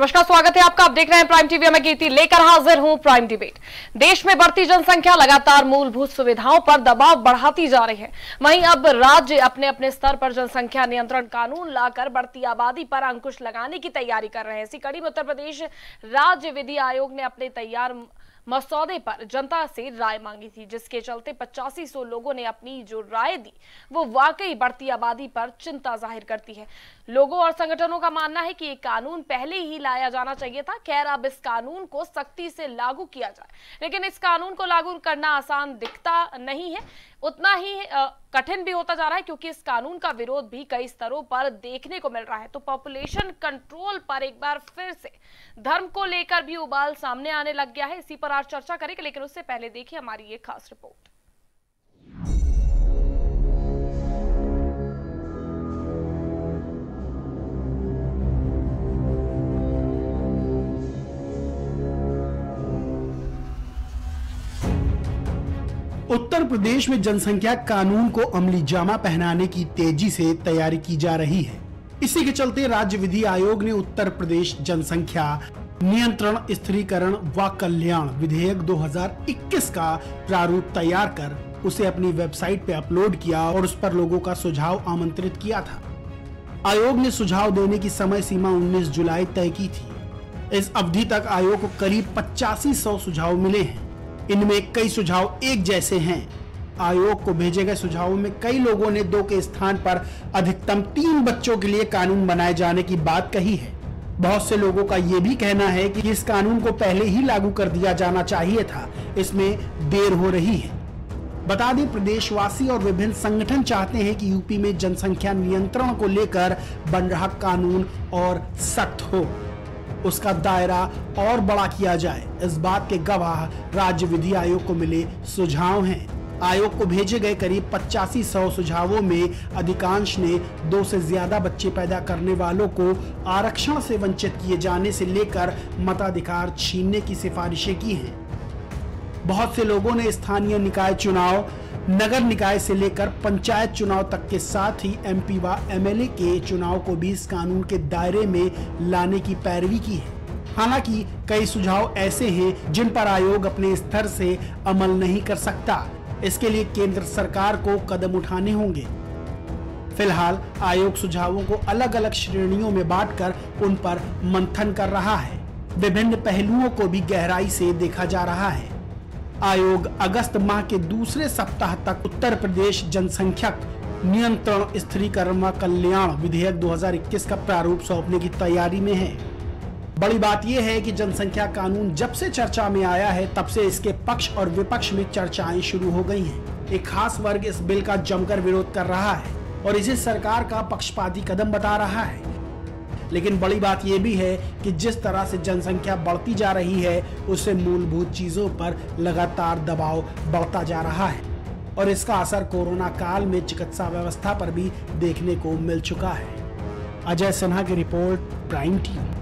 नमस्कार, स्वागत है आपका। आप देख रहे हैं प्राइम टीवी। मैं कीर्ति लेकर हाजिर हूं प्राइम डिबेट। देश में बढ़ती जनसंख्या लगातार मूलभूत सुविधाओं पर दबाव बढ़ाती जा रही है। वहीं अब राज्य अपने अपने स्तर पर जनसंख्या नियंत्रण कानून लाकर बढ़ती आबादी पर अंकुश लगाने की तैयारी कर रहे हैं। इसी कड़ी में उत्तर प्रदेश राज्य विधि आयोग ने अपने तैयार मसौदे पर जनता से राय मांगी थी, जिसके चलते 8500 लोगों ने अपनी जो राय दी वो वाकई बढ़ती आबादी पर चिंता जाहिर करती है। लोगों और संगठनों का मानना है कि ये कानून पहले ही लाया जाना चाहिए था। खैर, अब इस कानून को सख्ती से लागू किया जाए, लेकिन इस कानून को लागू करना आसान दिखता नहीं है, उतना ही कठिन भी होता जा रहा है, क्योंकि इस कानून का विरोध भी कई स्तरों पर देखने को मिल रहा है। तो पॉपुलेशन कंट्रोल पर एक बार फिर से धर्म को लेकर भी उबाल सामने आने लग गया है। इसी पर आज चर्चा करेंगे, लेकिन उससे पहले देखिए हमारी ये खास रिपोर्ट। उत्तर प्रदेश में जनसंख्या कानून को अमली जामा पहनाने की तेजी से तैयारी की जा रही है। इसी के चलते राज्य विधि आयोग ने उत्तर प्रदेश जनसंख्या नियंत्रण स्थिरीकरण व कल्याण विधेयक 2021 का प्रारूप तैयार कर उसे अपनी वेबसाइट पर अपलोड किया और उस पर लोगों का सुझाव आमंत्रित किया था। आयोग ने सुझाव देने की समय सीमा 19 जुलाई तय की थी। इस अवधि तक आयोग को करीब 8500 सुझाव मिले हैं। इनमें कई सुझाव एक जैसे हैं। आयोग को भेजे गए सुझावों में कई लोगों ने 2 के स्थान पर अधिकतम 3 बच्चों के लिए कानून बनाए जाने की बात कही है। बहुत से लोगों का ये भी कहना है कि इस कानून को पहले ही लागू कर दिया जाना चाहिए था, इसमें देर हो रही है। बता दें, प्रदेशवासी और विभिन्न संगठन चाहते हैं कि यूपी में जनसंख्या नियंत्रण को लेकर बन रहा कानून और सख्त हो, उसका दायरा और बड़ा किया जाए। इस बात के गवाह राज्य विधि आयोग को मिले सुझाव हैं। आयोग को भेजे गए करीब 8500 सुझावों में अधिकांश ने 2 से ज्यादा बच्चे पैदा करने वालों को आरक्षण से वंचित किए जाने से लेकर मताधिकार छीनने की सिफारिशें की हैं। बहुत से लोगों ने स्थानीय निकाय चुनाव, नगर निकाय से लेकर पंचायत चुनाव तक के साथ ही एमपी व एमएलए के चुनाव को भी इस कानून के दायरे में लाने की पैरवी की है। हालांकि कई सुझाव ऐसे हैं जिन पर आयोग अपने स्तर से अमल नहीं कर सकता। इसके लिए केंद्र सरकार को कदम उठाने होंगे। फिलहाल आयोग सुझावों को अलग अलग श्रेणियों में बांटकर उन पर मंथन कर रहा है। विभिन्न पहलुओं को भी गहराई से देखा जा रहा है। आयोग अगस्त माह के दूसरे सप्ताह तक उत्तर प्रदेश जनसंख्यक नियंत्रण स्थिरीकरण व कल्याण विधेयक 2021 का प्रारूप सौंपने की तैयारी में है। बड़ी बात यह है कि जनसंख्या कानून जब से चर्चा में आया है, तब से इसके पक्ष और विपक्ष में चर्चाएं शुरू हो गई हैं। एक खास वर्ग इस बिल का जमकर विरोध कर रहा है और इसे सरकार का पक्षपाती कदम बता रहा है। लेकिन बड़ी बात यह भी है कि जिस तरह से जनसंख्या बढ़ती जा रही है, उससे मूलभूत चीज़ों पर लगातार दबाव बढ़ता जा रहा है और इसका असर कोरोना काल में चिकित्सा व्यवस्था पर भी देखने को मिल चुका है। अजय सिन्हा की रिपोर्ट, प्राइम टीवी।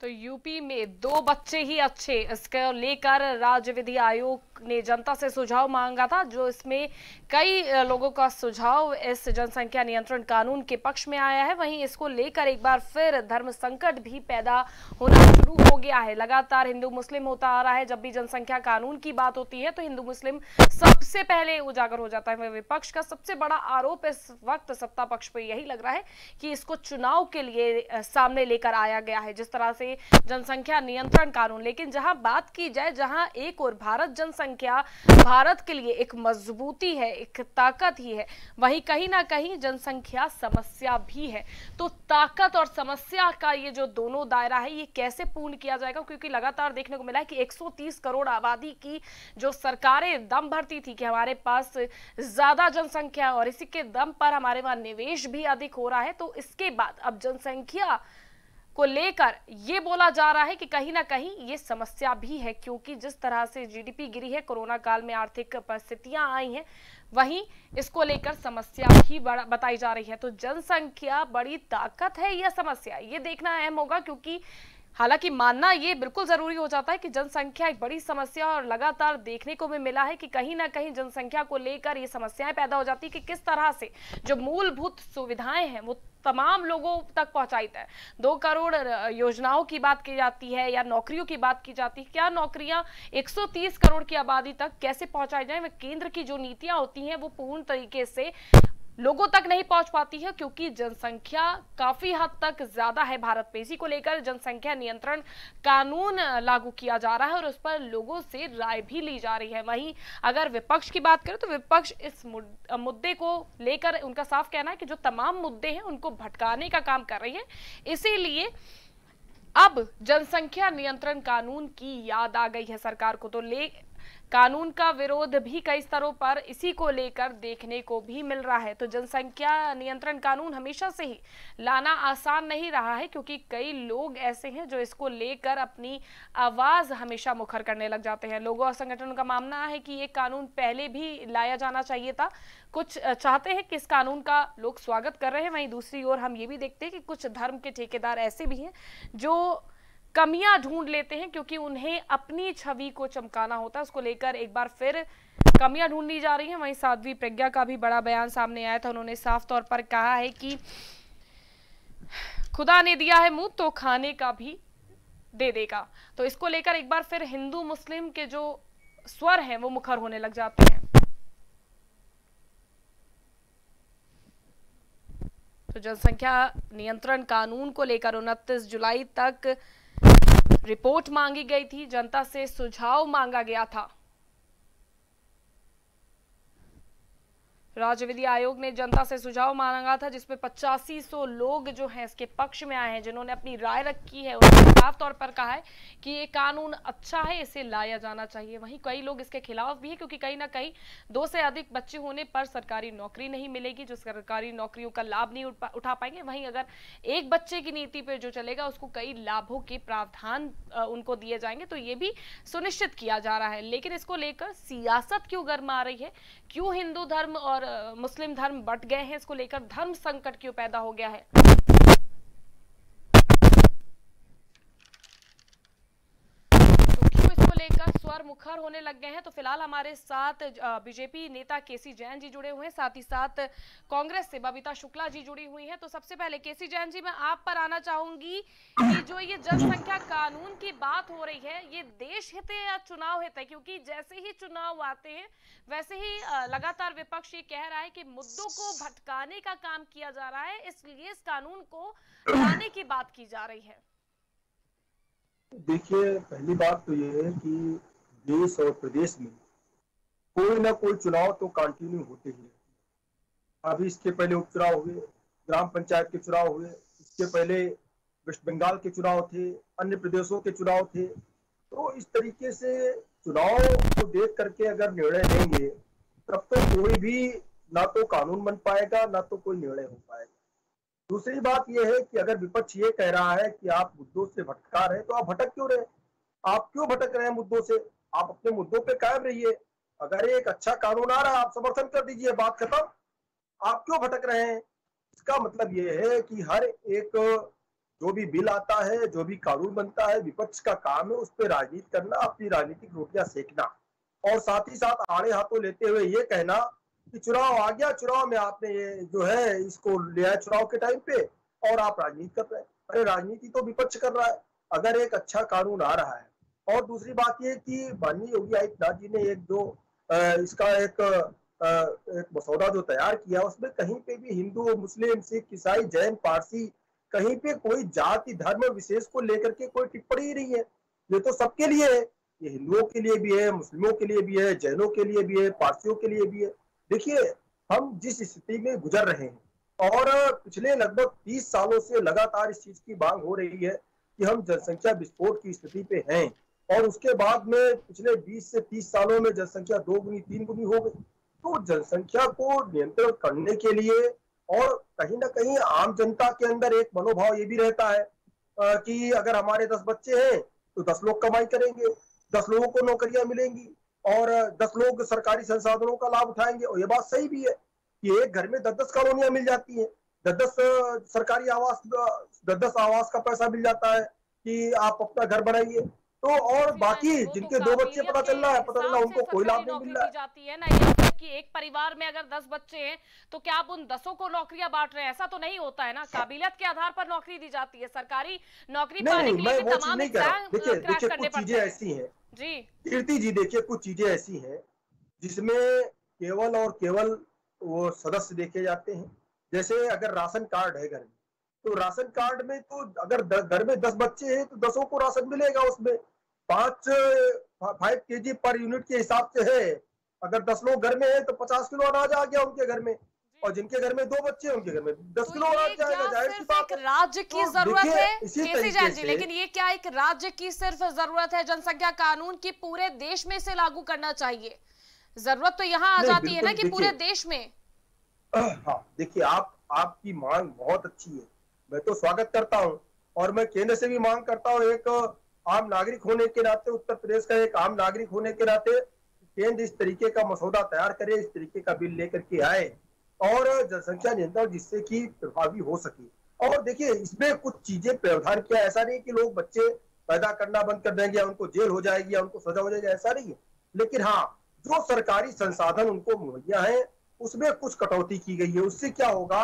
तो यूपी में 2 बच्चे ही अच्छे, इसको लेकर राज्य विधि आयोग ने जनता से सुझाव मांगा था, जो इसमें कई लोगों का सुझाव इस जनसंख्या नियंत्रण कानून के पक्ष में आया है। वहीं इसको लेकर एक बार फिर धर्म संकट भी पैदा होना शुरू हो गया है। लगातार हिंदू मुस्लिम होता आ रहा है। जब भी जनसंख्या कानून की बात होती है तो हिंदू मुस्लिम सबसे पहले उजागर हो जाता है। विपक्ष का सबसे बड़ा आरोप इस वक्त सत्ता पक्ष पर यही लग रहा है कि इसको चुनाव के लिए सामने लेकर आया गया है, जिस तरह से जनसंख्या नियंत्रण कानून। लेकिन जहां बात की जाए, जहां एक और भारत जनसंख्या भारत के लिए एक मजबूती है, एक ताकत ही है, वहीं कहीं ना कहीं जनसंख्या समस्या भी है। तो ताकत और समस्या का ये जो दोनों दायरा है, ये कैसे पूर्ण किया जाएगा? क्योंकि लगातार देखने को मिला है कि 130 करोड़ आबादी की जो सरकारें दम भरती थी कि हमारे पास ज्यादा जनसंख्या और इसी के दम पर हमारे वहां निवेश भी अधिक हो रहा है, तो इसके बाद अब जनसंख्या को लेकर ये बोला जा रहा है कि कहीं ना कहीं ये समस्या भी है, क्योंकि जिस तरह से जीडीपी गिरी है, कोरोना काल में आर्थिक परिस्थितियां आई हैं, वहीं इसको लेकर समस्या भी बताई जा रही है। तो जनसंख्या बड़ी ताकत है या समस्या, ये देखना अहम होगा, क्योंकि हालांकि मानना ये बिल्कुल जरूरी हो जाता है कि जनसंख्या एक बड़ी समस्या, और लगातार देखने को भी मिला है कि कहीं ना कहीं जनसंख्या को लेकर ये समस्याएं पैदा हो जाती है कि किस तरह से जो मूलभूत सुविधाएं हैं वो तमाम लोगों तक पहुंचाई जाए। 2 करोड़ योजनाओं की बात की जाती है या नौकरियों की बात की जाती है, क्या नौकरियां 130 करोड़ की आबादी तक कैसे पहुंचाई जाए? केंद्र की जो नीतियां होती हैं वो पूर्ण तरीके से लोगों तक नहीं पहुंच पाती है क्योंकि जनसंख्या काफी हद तक ज्यादा है भारत में। इसी को लेकर जनसंख्या नियंत्रण कानून लागू किया जा रहा है और उस पर लोगों से राय भी ली जा रही है। वहीं अगर विपक्ष की बात करें तो विपक्ष इस मुद्दे को लेकर, उनका साफ कहना है कि जो तमाम मुद्दे हैं उनको भटकाने का काम कर रही है, इसीलिए अब जनसंख्या नियंत्रण कानून की याद आ गई है सरकार को। तो कानून का विरोध भी कई स्तरों पर इसी को लेकर देखने को भी मिल रहा है। तो जनसंख्या नियंत्रण कानून हमेशा से ही लाना आसान नहीं रहा है क्योंकि कई लोग ऐसे हैं जो इसको लेकर अपनी आवाज हमेशा मुखर करने लग जाते हैं। लोगों और संगठनों का मानना है कि ये कानून पहले भी लाया जाना चाहिए था। कुछ चाहते हैं कि इस कानून का लोग स्वागत कर रहे हैं, वहीं दूसरी ओर हम ये भी देखते हैं कि कुछ धर्म के ठेकेदार ऐसे भी हैं जो कमियां ढूंढ लेते हैं क्योंकि उन्हें अपनी छवि को चमकाना होता है। उसको लेकर एक बार फिर कमियां ढूंढी जा रही हैं। वहीं साध्वी प्रज्ञा का भी बड़ा बयान सामने आया था। उन्होंने साफ तौर पर कहा है कि खुदा ने दिया है मुंह तो खाने का भी दे देगा। तो इसको लेकर एक बार फिर हिंदू मुस्लिम के जो स्वर हैं वो मुखर होने लग जाते हैं। तो जनसंख्या नियंत्रण कानून को लेकर 29 जुलाई तक रिपोर्ट मांगी गई थी, जनता से सुझाव मांगा गया था। राज्य विधि आयोग ने जनता से सुझाव मांगा था जिसमें 8500 लोग जो हैं इसके पक्ष में आए हैं, जिन्होंने अपनी राय रखी है। उन्होंने साफ तौर पर कहा है कि ये कानून अच्छा है, इसे लाया जाना चाहिए। वहीं कई लोग इसके खिलाफ भी है क्योंकि कहीं ना कहीं 2 से अधिक बच्चे होने पर सरकारी नौकरी नहीं मिलेगी, जो सरकारी नौकरियों का लाभ नहीं उठा पाएंगे। वहीं अगर एक बच्चे की नीति पर जो चलेगा उसको कई लाभों के प्रावधान उनको दिए जाएंगे, तो ये भी सुनिश्चित किया जा रहा है। लेकिन इसको लेकर सियासत क्यों गर्मा रही है, क्यों हिंदू धर्म और मुस्लिम धर्म बट गए हैं, इसको लेकर धर्म संकट क्यों पैदा हो गया है? तो क्यों इसको लेकर स्वर मुखर होने लग गए हैं? तो फिलहाल हमारे साथ बीजेपी नेता केसी जैन जी जुड़े हुए हैं, साथ ही साथ कांग्रेस से बाबिता शुक्ला जी जुड़ी हुई हैं। तो सबसे पहले केसी जैन जी, मैं आप पर आना चाहूंगी कि जो ये जनसंख्या कानून की बात हो रही है, ये देश हित है या चुनाव हित है? क्योंकि जैसे ही चुनाव आते हैं वैसे ही लगातार विपक्ष ये कह रहा है कि मुद्दों को भटकाने का काम किया जा रहा है, इसलिए इस कानून को लाने की बात की जा रही है। देखिए, पहली बात तो ये है कि देश और प्रदेश में कोई ना कोई चुनाव तो कंटिन्यू होते ही हैं। अभी इसके पहले उपचुनाव हुए, ग्राम पंचायत के चुनाव हुए, इसके पहले वेस्ट बंगाल के चुनाव थे, अन्य प्रदेशों के चुनाव थे। तो इस तरीके से चुनाव को देख करके अगर निर्णय लेंगे तब तो कोई भी ना तो कानून बन पाएगा ना तो कोई निर्णय हो पाएगा। दूसरी बात यह है कि अगर विपक्ष ये कह रहा है कि आप मुद्दों से भटका रहे, तो आप भटक क्यों रहे, आप क्यों भटक रहे हैं मुद्दों से? आप अपने मुद्दों पे कायम रहिए। अगर एक अच्छा कानून आ रहा है आप समर्थन कर दीजिए, बात खत्म। आप क्यों भटक रहे हैं? इसका मतलब ये है कि हर एक जो भी बिल आता है, जो भी कानून बनता है, विपक्ष का काम है उस पर राजनीति करना, अपनी राजनीतिक रोटियां सेकना, और साथ ही साथ आड़े हाथों लेते हुए ये कहना कि चुनाव आ गया, चुनाव में आपने ये जो है इसको लिया चुनाव के टाइम पे और आप राजनीति कर रहे हैं। अरे राजनीति तो विपक्ष कर रहा है। अगर एक अच्छा कानून आ रहा है, और दूसरी बात यह कि माननीय योगी आदित्यनाथ जी ने एक जो इसका एक मसौदा जो तैयार किया, उसमें कहीं पे भी हिंदू मुस्लिम सिख ईसाई जैन पारसी कहीं पे कोई जाति धर्म विशेष को लेकर के कोई टिप्पणी ही नहीं है। ये तो सबके लिए है, ये हिंदुओं के लिए भी है, मुस्लिमों के लिए भी है, जैनों के लिए भी है, पारसियों के लिए भी है। देखिए, हम जिस स्थिति में गुजर रहे हैं और पिछले लगभग 30 सालों से लगातार इस चीज की मांग हो रही है कि हम जनसंख्या विस्फोट की स्थिति पे हैं, और उसके बाद में पिछले 20 से 30 सालों में जनसंख्या 2 गुनी 3 गुनी हो गई। तो जनसंख्या को नियंत्रण करने के लिए, और कहीं ना कहीं आम जनता के अंदर एक मनोभाव ये भी रहता है कि अगर हमारे 10 बच्चे हैं तो 10 लोग कमाई करेंगे, 10 लोगों को नौकरियां मिलेंगी और 10 लोग सरकारी संसाधनों का लाभ उठाएंगे। और ये बात सही भी है कि एक घर में 10-10 कॉलोनियां मिल जाती हैं, 10-10 सरकारी आवास, 10-10 आवास का पैसा मिल जाता है, कि आप अपना घर बनाइए। तो और बाकी जिनके दो बच्चे पता चला उनको कोई लाभ नहीं मिल रहा जाती है ना, यहाँ तक कि एक परिवार में अगर 10 बच्चे हैं तो क्या आप उन 10 को नौकरियां बांट रहे हैं? ऐसा तो नहीं होता है ना, काबिलियत के आधार पर नौकरी दी जाती है। सरकारी नौकरी पाने के लिए तमाम एग्जाम क्रैक करने पड़ते हैं। ऐसी है जी कीर्ति जी, देखिए कुछ चीजें ऐसी है जिसमें केवल और केवल वो सदस्य देखे जाते हैं। जैसे अगर राशन कार्ड है घर में, तो राशन कार्ड में तो अगर घर में 10 बच्चे हैं तो 10 को राशन मिलेगा। उसमें 5 kg पर यूनिट के हिसाब से है। अगर 10 लोग घर में है तो 50 किलो अनाज आ गया उनके घर में, और जिनके घर में 2 बच्चे हैं उनके घर में 10 किलो अनाज जाएगा। जाहिर सी बात है राज्य की जरूरत है केसी जैन जी, लेकिन ये क्या एक राज्य की सिर्फ जरूरत है? जनसंख्या कानून की पूरे देश में इसे लागू करना चाहिए। जरूरत तो यहाँ आ जाती है ना कि पूरे देश में। हाँ देखिए, आपकी मांग बहुत अच्छी है, मैं तो स्वागत करता हूँ और मैं केंद्र से भी मांग करता हूँ। एक आम नागरिक होने के नाते, उत्तर प्रदेश का एक आम नागरिक होने के नाते, केंद्र इस तरीके का मसौदा तैयार करे, इस तरीके का बिल लेकर के आए और जनसंख्या नियंत्रण जिससे कि प्रभावी हो सके। और देखिए इसमें कुछ चीजें प्रावधान किया, ऐसा नहीं कि लोग बच्चे पैदा करना बंद कर देंगे या उनको जेल हो जाएगी या उनको सजा हो जाएगी, ऐसा नहीं है। लेकिन हाँ, जो सरकारी संसाधन उनको मुहैया है उसमें कुछ कटौती की गई है। उससे क्या होगा,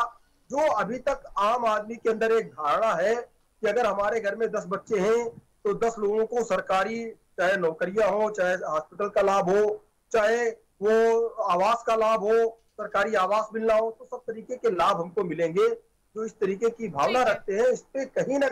जो अभी तक आम आदमी के अंदर एक धारणा है कि अगर हमारे घर में 10 बच्चे हैं तो 10 लोगों को सरकारी, चाहे नौकरियां हो, चाहे हॉस्पिटल का लाभ हो, चाहे वो आवास का लाभ हो, सरकारी आवास मिलना हो, तो सब तरीके के लाभ हमको मिलेंगे। जो इस तरीके की भावना रखते हैं, इस पे कहीं ना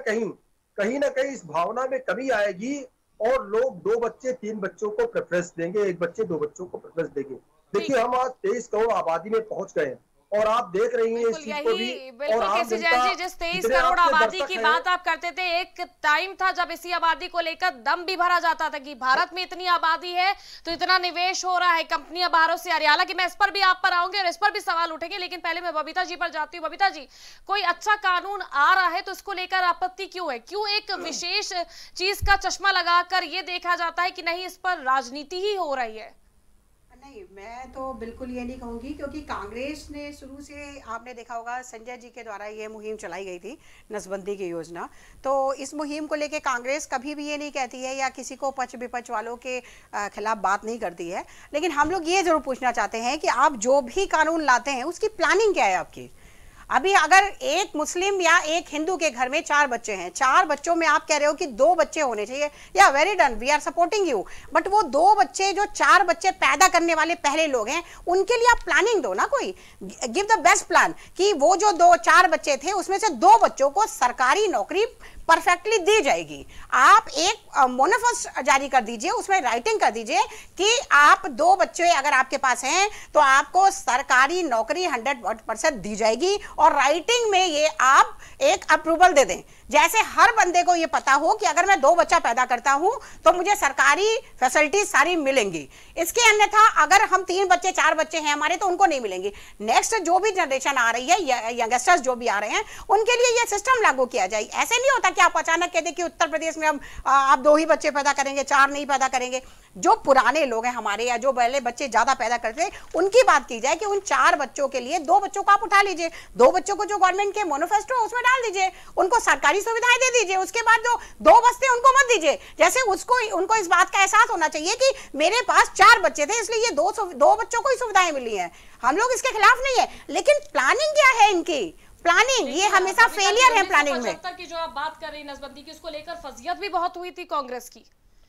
कहीं इस भावना में कमी आएगी और लोग 2 बच्चे 3 बच्चों को प्रेफरेंस देंगे, 1 बच्चे 2 बच्चों को प्रेफरेंस देंगे। देखिए हम आज 23 करोड़ आबादी में पहुंच गए हैं और आप देख रही हैं इस चीज को भी। बिल्कुल केसी जैन जी, जिस 23 करोड़ आबादी की बात आप करते थे, एक टाइम था जब इसी आबादी को लेकर दम भी भरा जाता था कि भारत में इतनी आबादी है तो इतना निवेश हो रहा है, कंपनियां बाहरों से आ रही। हालांकि मैं इस पर भी आप पर आऊंगी और इस पर भी सवाल उठेंगे, लेकिन पहले मैं बबीता जी पर जाती हूँ। बबीता जी, कोई अच्छा कानून आ रहा है तो इसको लेकर आपत्ति क्यों है? क्यों एक विशेष चीज का चश्मा लगाकर ये देखा जाता है कि नहीं इस पर राजनीति ही हो रही है? नहीं, मैं तो बिल्कुल ये नहीं कहूँगी, क्योंकि कांग्रेस ने शुरू से, आपने देखा होगा संजय जी के द्वारा ये मुहिम चलाई गई थी, नसबंदी की योजना। तो इस मुहिम को लेके कांग्रेस कभी भी ये नहीं कहती है या किसी को पक्ष विपक्ष वालों के खिलाफ बात नहीं करती है। लेकिन हम लोग ये जरूर पूछना चाहते हैं कि आप जो भी कानून लाते हैं उसकी प्लानिंग क्या है आपकी? अभी अगर एक मुस्लिम या एक हिंदू के घर में 4 बच्चे हैं, 4 बच्चों में आप कह रहे हो कि 2 बच्चे होने चाहिए, या very done, we are supporting you, but वो 2 बच्चे जो 4 बच्चे पैदा करने वाले पहले लोग हैं उनके लिए आप प्लानिंग दो ना, कोई गिव द बेस्ट प्लान कि वो जो 4 बच्चे थे उसमें से 2 बच्चों को सरकारी नौकरी परफेक्टली दी जाएगी। आप एक मोनोफोस जारी कर दीजिए, उसमें राइटिंग कर दीजिए कि आप 2 बच्चे अगर आपके पास हैं तो आपको सरकारी नौकरी 100% दी जाएगी, और राइटिंग में ये आप एक अप्रूवल दे दें, जैसे हर बंदे को ये पता हो कि अगर मैं 2 बच्चा पैदा करता हूं तो मुझे सरकारी फैसिलिटी सारी मिलेंगी। इसके अन्यथा अगर हम 3 बच्चे 4 बच्चे हैं हमारे तो उनको नहीं मिलेंगी। नेक्स्ट जो भी जनरेशन आ रही है, यंगस्टर्स जो भी आ रहे हैं, उनके लिए ये सिस्टम लागू किया जाए। ऐसे नहीं होता कि आप अचानक कह दें कि उत्तर प्रदेश में हम आप 2 ही बच्चे पैदा करेंगे, 4 नहीं पैदा करेंगे। जो पुराने लोग हैं हमारे, या जो पहले बच्चे ज्यादा पैदा करते हैं, उनकी बात की जाए कि उन 4 बच्चों के लिए 2 बच्चों को आप उठा लीजिए, 2 बच्चों को जो गवर्नमेंट के मोनोफेस्टो उसमें डाल दीजिए, उनको सरकारी सुविधाएं दे दीजिए। उसके बाद जो 2 बच्चे उनको मत दीजिए। जैसे उनको इस बात का एहसास होना चाहिए कि मेरे पास 4 बच्चे थे इसलिए ये 2 बच्चों को ही सुविधाएं मिली हैं। हम लोग इसके खिलाफ नहीं है, लेकिन प्लानिंग क्या है इनकी? प्लानिंग ये हमेशा फेलियर है प्लानिंग में। की जो आप बात कर रही हैं नसबंदी की, उसको लेकर फजीहत भी बहुत हुई थी कांग्रेस की।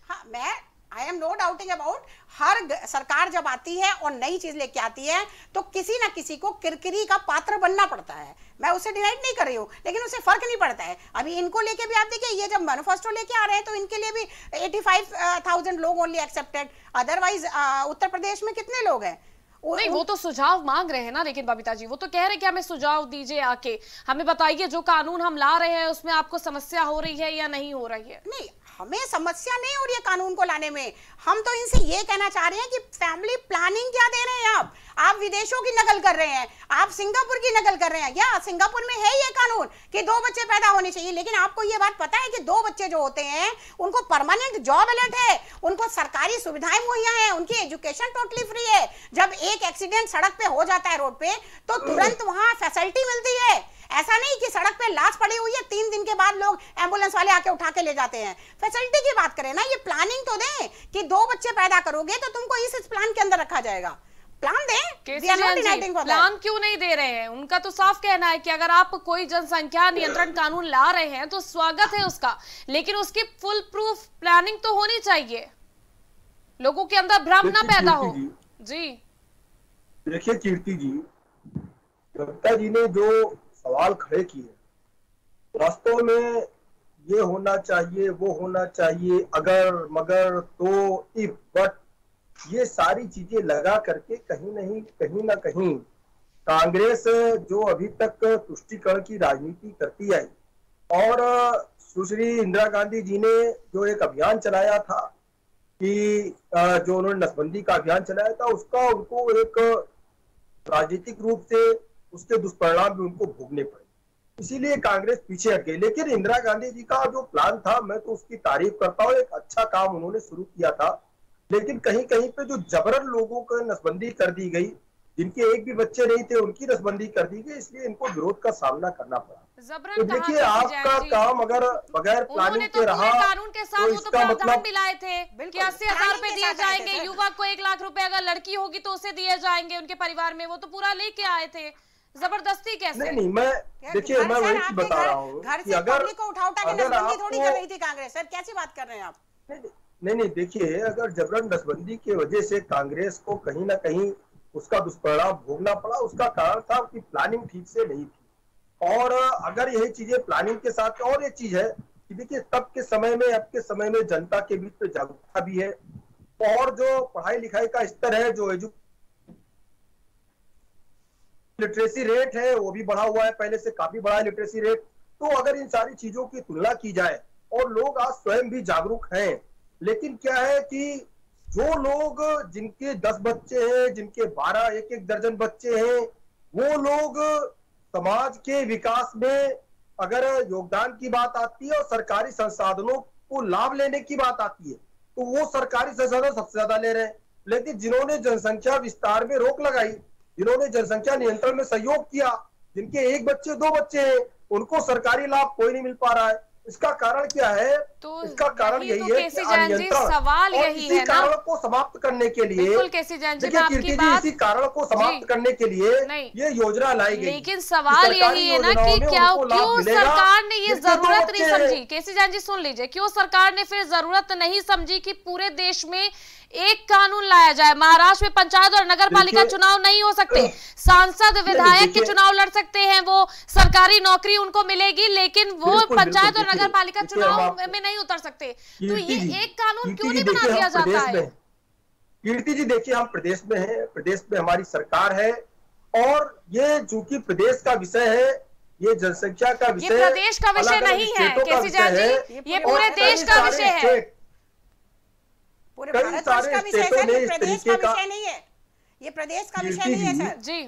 हाँ, मैं I am no doubting about, हर सरकार जब आती है और नई चीज लेके आती है तो किसी ना किसी को किरकिरी का पात्र बनना पड़ता है। मैं उसे डिनाइट नहीं कर रही हूँ, लेकिन उससे फर्क नहीं पड़ता है। अभी इनको लेके भी आप देखिए, ये जब मैनिफेस्टो लेके आ रहे हैं तो इनके लिए भी 85,000 लोग only accepted, otherwise Uttar Pradesh में कितने लोग हैं? नहीं, वो तो सुझाव मांग रहे हैं ना। लेकिन बबीता जी, वो तो कह रहे हैं कि हमें सुझाव दीजिए, आके हमें बताइए जो कानून हम ला रहे हैं उसमें आपको समस्या हो रही है या नहीं हो रही है। नहीं, हमें समस्या नहीं हो रही है कानून को लाने में। हम तो इनसे ये कहना चाह रहे हैं कि फैमिली प्लानिंग क्या दे रहे हैं आप विदेशों की नकल कर रहे हैं, आप सिंगापुर की नकल कर रहे हैं। या सिंगापुर में है ये कानून कि 2 बच्चे पैदा होने चाहिए, लेकिन आपको ये बात पता है कि 2 बच्चे जो होते हैं उनको परमानेंट जॉब अलर्ट है, उनको सरकारी सुविधाएं मुहैया है, उनकी एजुकेशन टोटली फ्री है। जब एक एक्सीडेंट सड़क पे हो जाता है रोड पे तो तुरंत वहां फैसिलिटी मिलती है। ऐसा नहीं कि सड़क पे लाश पड़ी हुई है, 3 दिन के बाद लोग एम्बुलेंस वाले आके उठा के ले जाते हैं। फैसिलिटी की बात करें ना, ये प्लानिंग तो दें कि 2 बच्चे पैदा करोगे तो तुमको इस प्लान के अंदर रखा जाएगा। प्लान दें, प्लान क्यों नहीं दे रहे हैं? उनका तो साफ कहना है कि अगर आप कोई जनसंख्या नियंत्रण कानून ला रहे हैं तो स्वागत है उसका, लेकिन उसकी फुल प्रूफ प्लानिंग तो होनी चाहिए, लोगों के अंदर भ्रम ना पैदा हो। जी देखिए कीर्ति जी, कविता जी ने जो सवाल खड़े किए, वास्तव में ये होना चाहिए, वो होना चाहिए, अगर मगर तो इफ बट, ये सारी चीजें लगा करके कहीं ना कहीं कांग्रेस जो अभी तक तुष्टिकरण की राजनीति करती आई, और सुश्री इंदिरा गांधी जी ने जो एक अभियान चलाया था कि जो उन्होंने नसबंदी का अभियान चलाया था, उसका उनको एक राजनीतिक रूप से उसके दुष्परिणाम भी उनको भोगने पड़े, इसीलिए कांग्रेस पीछे हट गई। लेकिन इंदिरा गांधी जी का जो प्लान था, मैं तो उसकी तारीफ करता हूँ, एक अच्छा काम उन्होंने शुरू किया था, लेकिन कहीं कहीं पे जो जबरन लोगों को नसबंदी कर दी गई, जिनके एक भी बच्चे नहीं थे उनकी नसबंदी कर दी गई, इसलिए इनको विरोध का सामना करना पड़ा। तो देखिए आपका काम अगर बगैर प्लानिंग के रहा तो इसका मतलब मिलाए थे कि 80,000 रुपए दिए जाएंगे, युवक को 1 लाख रुपए अगर लड़की होगी तो उसे दिए जाएंगे उनके परिवार में, वो तो पूरा लेके आए थे, जबरदस्ती कैसे? नहीं नहीं, मैं देखिए मैं वही बता रहा हूँ, अगर थोड़ी कर रही थी कांग्रेस। सर कैसी बात कर रहे हैं आप? नहीं नहीं देखिए, अगर जबरन नसबंदी के वजह से कांग्रेस को कहीं ना कहीं उसका दुष्परिणाम भोगना पड़ा, उसका कारण था कि प्लानिंग ठीक से नहीं थी। और अगर यही चीजें प्लानिंग के साथ, और ये चीज है कि देखिए तब के समय में अब के समय में जनता के बीच में जागरूकता भी है, और जो पढ़ाई लिखाई का स्तर है, जो लिटरेसी रेट है वो भी बढ़ा हुआ है, पहले से काफी बढ़ा है लिटरेसी रेट। तो अगर इन सारी चीजों की तुलना की जाए, और लोग आज स्वयं भी जागरूक हैं, लेकिन क्या है कि जो लोग जिनके 10 बच्चे हैं, जिनके 12 1-1 दर्जन बच्चे हैं, वो लोग समाज के विकास में अगर योगदान की बात आती है और सरकारी संसाधनों को लाभ लेने की बात आती है, तो वो सरकारी संसाधन सबसे ज्यादा ले रहे हैं। लेकिन जिन्होंने जनसंख्या विस्तार में रोक लगाई, जिन्होंने जनसंख्या नियंत्रण में सहयोग किया, जिनके 1 बच्चे 2 बच्चे हैं, उनको सरकारी लाभ कोई नहीं मिल पा रहा है। इसका कारण क्या है? तो इसका कारण यही है कि नियंत्रण, सवाल यही है ना, कारण को समाप्त करने के लिए, बिल्कुल केसी जैन जी आपकी बात, इसी कारण को समाप्त करने के लिए ये योजना लाई गई। लेकिन सवाल यही है ना कि क्यों सरकार ने ये जरूरत नहीं समझी। केसी जैन जी सुन लीजिए, क्यों सरकार ने फिर जरूरत नहीं समझी कि पूरे देश में एक कानून लाया जाए? महाराष्ट्र में पंचायत और नगर पालिका चुनाव नहीं हो सकते, सांसद विधायक के चुनाव लड़ सकते हैं, वो सरकारी नौकरी उनको मिलेगी, लेकिन वो पंचायत और नगर पालिका चुनाव में नहीं उतर सकते। तो ये एक कानून क्यों नहीं बना दिया जाता है? कीर्ति जी देखिए, हम प्रदेश में हैं, प्रदेश में हमारी सरकार है, और ये चूंकि प्रदेश का विषय है, ये जनसंख्या का विषय, प्रदेश का विषय नहीं है केसी जैन जी, ये पूरे देश का विषय है, पूरे भारतवर्ष का विषय है, प्रदेश का विषय नहीं है, ये प्रदेश का विषय नहीं है सर जी।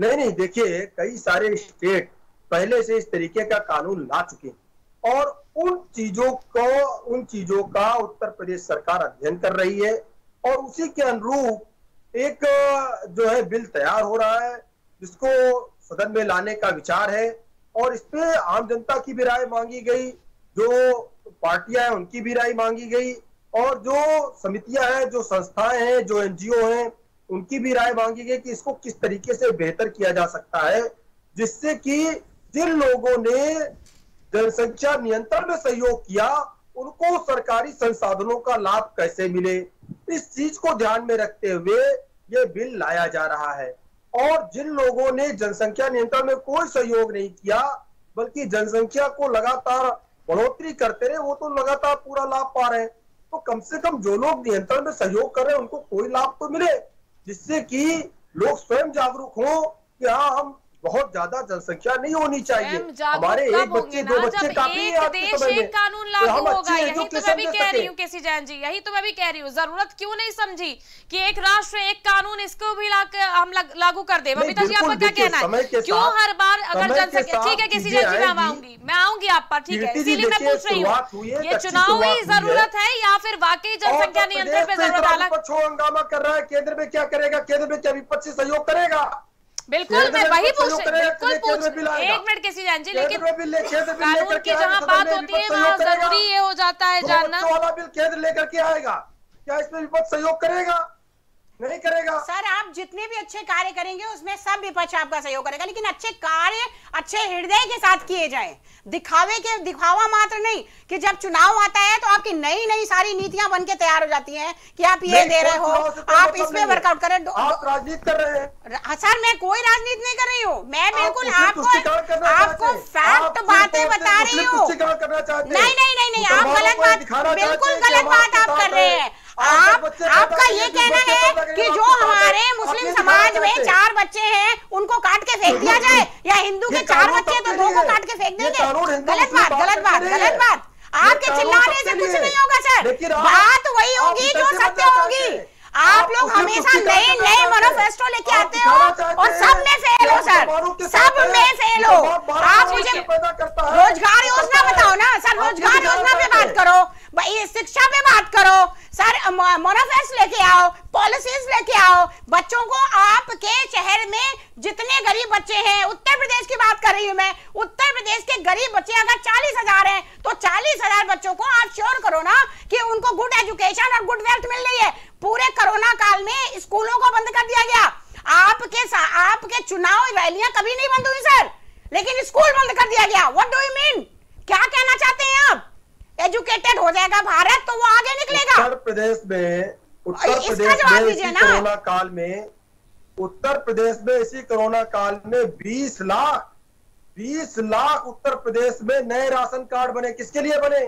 नहीं नहीं देखिए, कई सारे स्टेट पहले से इस तरीके का कानून ला चुके हैं, और उन चीजों का उत्तर प्रदेश सरकार अध्ययन कर रही है, और उसी के अनुरूप एक जो है बिल तैयार हो रहा है, जिसको सदन में लाने का विचार है, और इस पे आम जनता की भी राय मांगी गई, जो पार्टियां हैं उनकी भी राय मांगी गई, और जो समितियां हैं, जो संस्थाएं हैं, जो एनजीओ हैं, उनकी भी राय मांगी गई कि इसको किस तरीके से बेहतर किया जा सकता है, जिससे कि जिन लोगों ने जनसंख्या नियंत्रण में सहयोग किया उनको सरकारी संसाधनों का लाभ कैसे मिले, इस चीज को ध्यान में रखते हुए ये बिल लाया जा रहा है। और जिन लोगों ने जनसंख्या नियंत्रण में कोई सहयोग नहीं किया, बल्कि जनसंख्या को लगातार बढ़ोतरी करते रहे, वो तो लगातार पूरा लाभ पा रहे हैं। तो कम से कम जो लोग नियंत्रण में सहयोग कर रहे हैं उनको कोई लाभ तो मिले, जिससे कि लोग स्वयं जागरूक हों कि हाँ, हम बहुत ज्यादा जनसंख्या नहीं होनी चाहिए, हमारे 1 बच्चे 2 बच्चे काफी है आपके समय में, कानून लागू होगा। यही तो मैं भी कह रही हूँ केसी जैन जी, यही तो मैं भी कह रही हूँ, जरूरत क्यों नहीं समझी कि एक राष्ट्र एक कानून, इसको भी हम लागू कर दे। बबीता जी आपका क्या कहना है, क्यों हर बार अगर जनसंख्या? ठीक है केसी जैन जी, मैं आऊंगी आप पर, ठीक है, इसीलिए मैं पूछ रही हूँ, ये चुनावी जरूरत है या फिर वाकई जनसंख्या नियंत्रण पे जरूरत? हंगामा कर रहा है केंद्र में, क्या करेगा केंद्र में? क्या विपक्ष सहयोग करेगा? बिल्कुल मैं वही पूछ एक मिनट केसी जैन जी, लेकिन कानून की जहाँ बात होती है वहाँ जरूरी ये हो जाता है जानना बिल केंद्र लेकर के आएगा, क्या इसमें विपक्ष सहयोग करेगा? नहीं करेगा सर। आप जितने भी अच्छे कार्य करेंगे उसमें सब विपक्ष आपका सहयोग करेगा, लेकिन अच्छे कार्य अच्छे हृदय के साथ किए जाएं, दिखावे के दिखावा मात्र नहीं कि जब चुनाव आता है तो आपकी नई नई सारी नीतियां बनके तैयार हो जाती हैं कि आप ये दे रहे हो, आप इसमें वर्कआउट करें। आप राजनीति कर रहे हैं सर। मैं कोई राजनीति नहीं कर रही हूँ, मैं बिल्कुल आपको फैक्ट बातें बता रही हूँ। नहीं, आप गलत बात, बिल्कुल गलत बात आप कर रहे हैं। आपका ये कहना है कि जो हमारे मुस्लिम समाज में 4 बच्चे हैं उनको काट के फेंक दिया जाए, या हिंदू के 4 बच्चे हैं तो 2 को काट के फेंक देंगे? गलत बात। आपके चिल्लाने से कुछ नहीं होगा सर, बात वही होगी जो सत्य होगी। आप लोग हमेशा नए नए मैनिफेस्टो लेके आते हो और सब में फेल हो सर, सब में फेल हो। आप मुझे रोजगार योजना बताओ ना सर, रोजगार योजना पे बात करो, शिक्षा पे बात करो सर, मैनिफेस्टो लेके आओ, पॉलिसीज लेके आओ। बच्चों को आपके शहर में जितने गरीब बच्चे हैं, उत्तर प्रदेश की बात कर रही हूँ मैं, उत्तर प्रदेश के गरीब बच्चे अगर 40,000 है तो 40,000 बच्चों को आप श्योर करो ना कि उनको गुड एजुकेशन और गुड वेल्थ मिल रही है। पूरे कोरोना काल में स्कूलों को बंद कर दिया गया, आपके चुनाव रैलियां कभी नहीं बंद हुई सर, लेकिन स्कूल बंद कर दिया गया। What do you mean? क्या कहना चाहते हैं आप? एजुकेटेड हो जाएगा भारत तो वो आगे निकलेगा। उत्तर प्रदेश में कोरोना काल में, उत्तर प्रदेश में इसी कोरोना काल में 20 लाख उत्तर प्रदेश में नए राशन कार्ड बने। किसके लिए बने?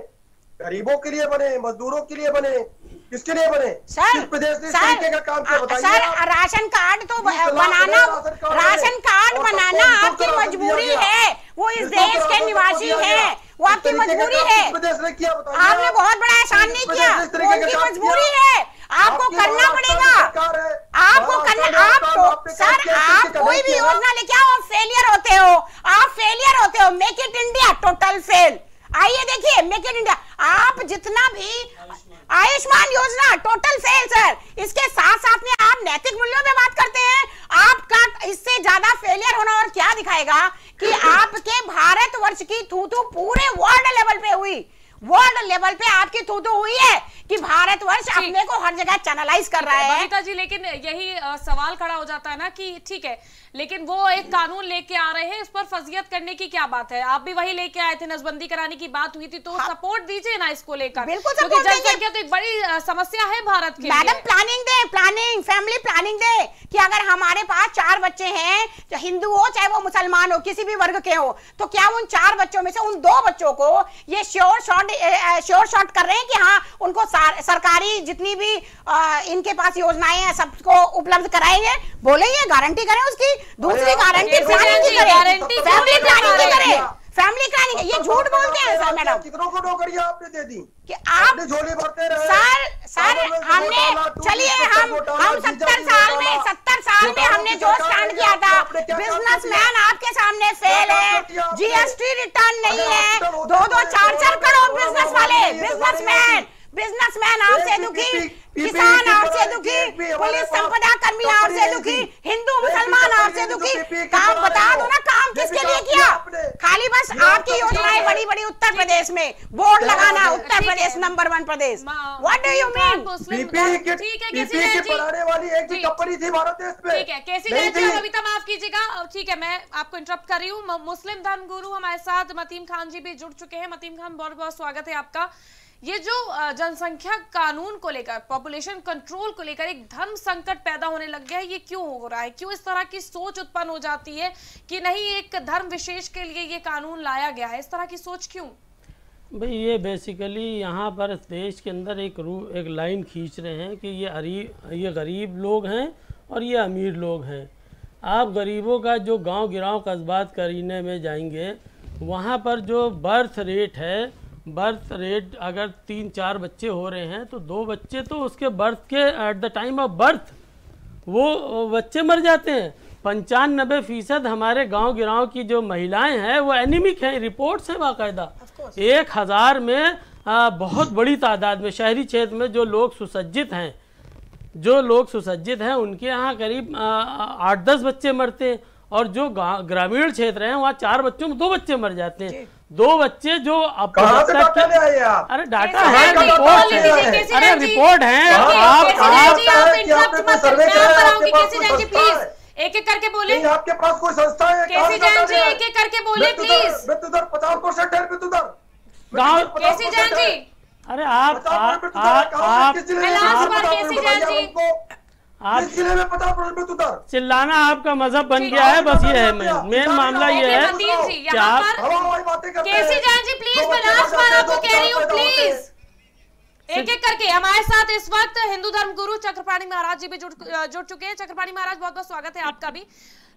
गरीबों के लिए बने, मजदूरों के लिए बने, किसके लिए बने सर? किस प्रदेश ने तरीके का काम किया बताइए सर। राशन कार्ड तो बनाना, राशन कार्ड बनाना आपकी मजबूरी है, वो इस देश के निवासी है, वो आपकी मजबूरी है। आपने बहुत बड़ा एहसान नहीं किया, उनकी मजबूरी है, आपको करना पड़ेगा, आपको करना। आप सर, आप कोई भी योजना लेके आओ फेलियर होते हो, आप फेलियर होते हो। Make it India total fail. आइए देखिए मेक इन इंडिया, आप जितना भी आयुष्मान योजना टोटल फेल सर। इसके साथ साथ में आप नैतिक मूल्यों पे बात करते हैं, आपका इससे ज्यादा फेलियर होना और क्या दिखाएगा कि आपके भारत वर्ष की थूथू पूरे वर्ल्ड लेवल पे हुई। वर्ल्ड लेवल पे आपकी थूथू हुई है कि भारतवर्ष अपने को हर जगह चैनलाइज कर रहा है। बबीता जी, लेकिन यही सवाल खड़ा हो जाता है ना कि ठीक है, लेकिन वो एक कानून लेके आ रहे हैं, इस पर फजीयत करने की क्या बात है? आप भी वही लेके आए थे, नसबंदी कराने की बात हुई थी, तो सपोर्ट दीजिए ना इसको लेकर। बिल्कुल सपोर्ट देंगे। तो एक बड़ी समस्या है भारत की। मैडम प्लानिंग दे, प्लानिंग, फैमिली प्लानिंग दे कि अगर हमारे पास 4 बच्चे हैं, चाहे हिंदू हो चाहे वो मुसलमान हो, किसी भी वर्ग के हो, तो क्या उन 4 बच्चों में से उन 2 बच्चों को ये श्योर शॉट कर रहे हैं कि हाँ उनको सरकारी जितनी भी इनके पास योजनाएं हैं सबको उपलब्ध कराएंगे? बोले ये गारंटी करें उसकी। दूसरी गारंटी फैमिली प्लानिंग की करें, फैमिली प्लानिंग। ये झूठ बोलते हैं सर। मैडम कितनों को नौकरियां आपने दे दी कि आप झोले भरते रहे सर। हमने चलिए हम 70 साल में हमने जो स्टैंड किया था, बिजनेसमैन आपके सामने फेल है, जीएसटी रिटर्न नहीं है, 2-2, 4-4 करोड़ बिजनेस वाले, बिजनेसमैन आपसे दुखी, किसान आपसे दुखी, पुलिस संपदा कर्मी आपसे दुखी, हिंदू मुसलमान आपसे दुखी। काम बता दो ना, काम किसके लिए किया? खाली बस आपकी योजनाएं बड़ी बड़ी उत्तर प्रदेश में बोर्ड लगाना, उत्तर प्रदेश नंबर 1 प्रदेश। What do you mean? ठीक है केसी जैन जी, कविता माफ कीजिएगा, ठीक है मैं आपको इंटरप्ट कर रही हूँ। मुस्लिम धर्म गुरु हमारे साथ मतीम खान जी भी जुड़ चुके हैं। मतीम खान, बहुत बहुत स्वागत है आपका। ये जो जनसंख्या कानून को लेकर, पॉपुलेशन कंट्रोल को लेकर एक धर्म संकट पैदा होने लग गया है, ये क्यों हो रहा है? क्यों इस तरह की सोच उत्पन्न हो जाती है कि नहीं एक धर्म विशेष के लिए ये कानून लाया गया है? इस तरह की सोच क्यों? भाई ये बेसिकली यहाँ पर देश के अंदर एक लाइन खींच रहे हैं कि ये गरीब लोग हैं और ये अमीर लोग हैं। आप गरीबों का जो गाँव गिराव कस्बात करीने में जाएंगे, वहाँ पर जो बर्थ रेट अगर 3-4 बच्चे हो रहे हैं तो 2 बच्चे तो उसके बर्थ के at the time of birth वो बच्चे मर जाते हैं। 95% हमारे गांव गिराव की जो महिलाएं हैं वो एनीमिक हैं, रिपोर्ट्स हैं बाकायदा। 1,000 में बहुत बड़ी तादाद में शहरी क्षेत्र में जो लोग सुसज्जित हैं उनके यहाँ करीब 8-10 बच्चे मरते हैं। और जो ग्रामीण क्षेत्र हैं वहाँ 4 बच्चों में 2 बच्चे मर जाते हैं। 2 बच्चे जो आप अरे डाटा है, रिपोर्ट है, अरे रिपोर्ट है। आप एक-एक करके बोले, आपके पास कोई संस्था है? केसी जैन जी एक-एक करके बोले प्लीज। मृत्यु दर 50% है, मृत्यु दर गाँव। केसी जैन जी अरे आप आप चिल्लाना आपका मजहब बन गया है, बस ये है। मेन मामला ये है कि आप केसी जैन जी प्लीज, मैं लास्ट बार आपको कह रही हूँ प्लीज एक एक करके। हमारे साथ इस वक्त हिंदू धर्म गुरु चक्रपाणी महाराज जी भी जुड़ चुके हैं। चक्रपाणी महाराज बहुत बहुत स्वागत है आपका भी।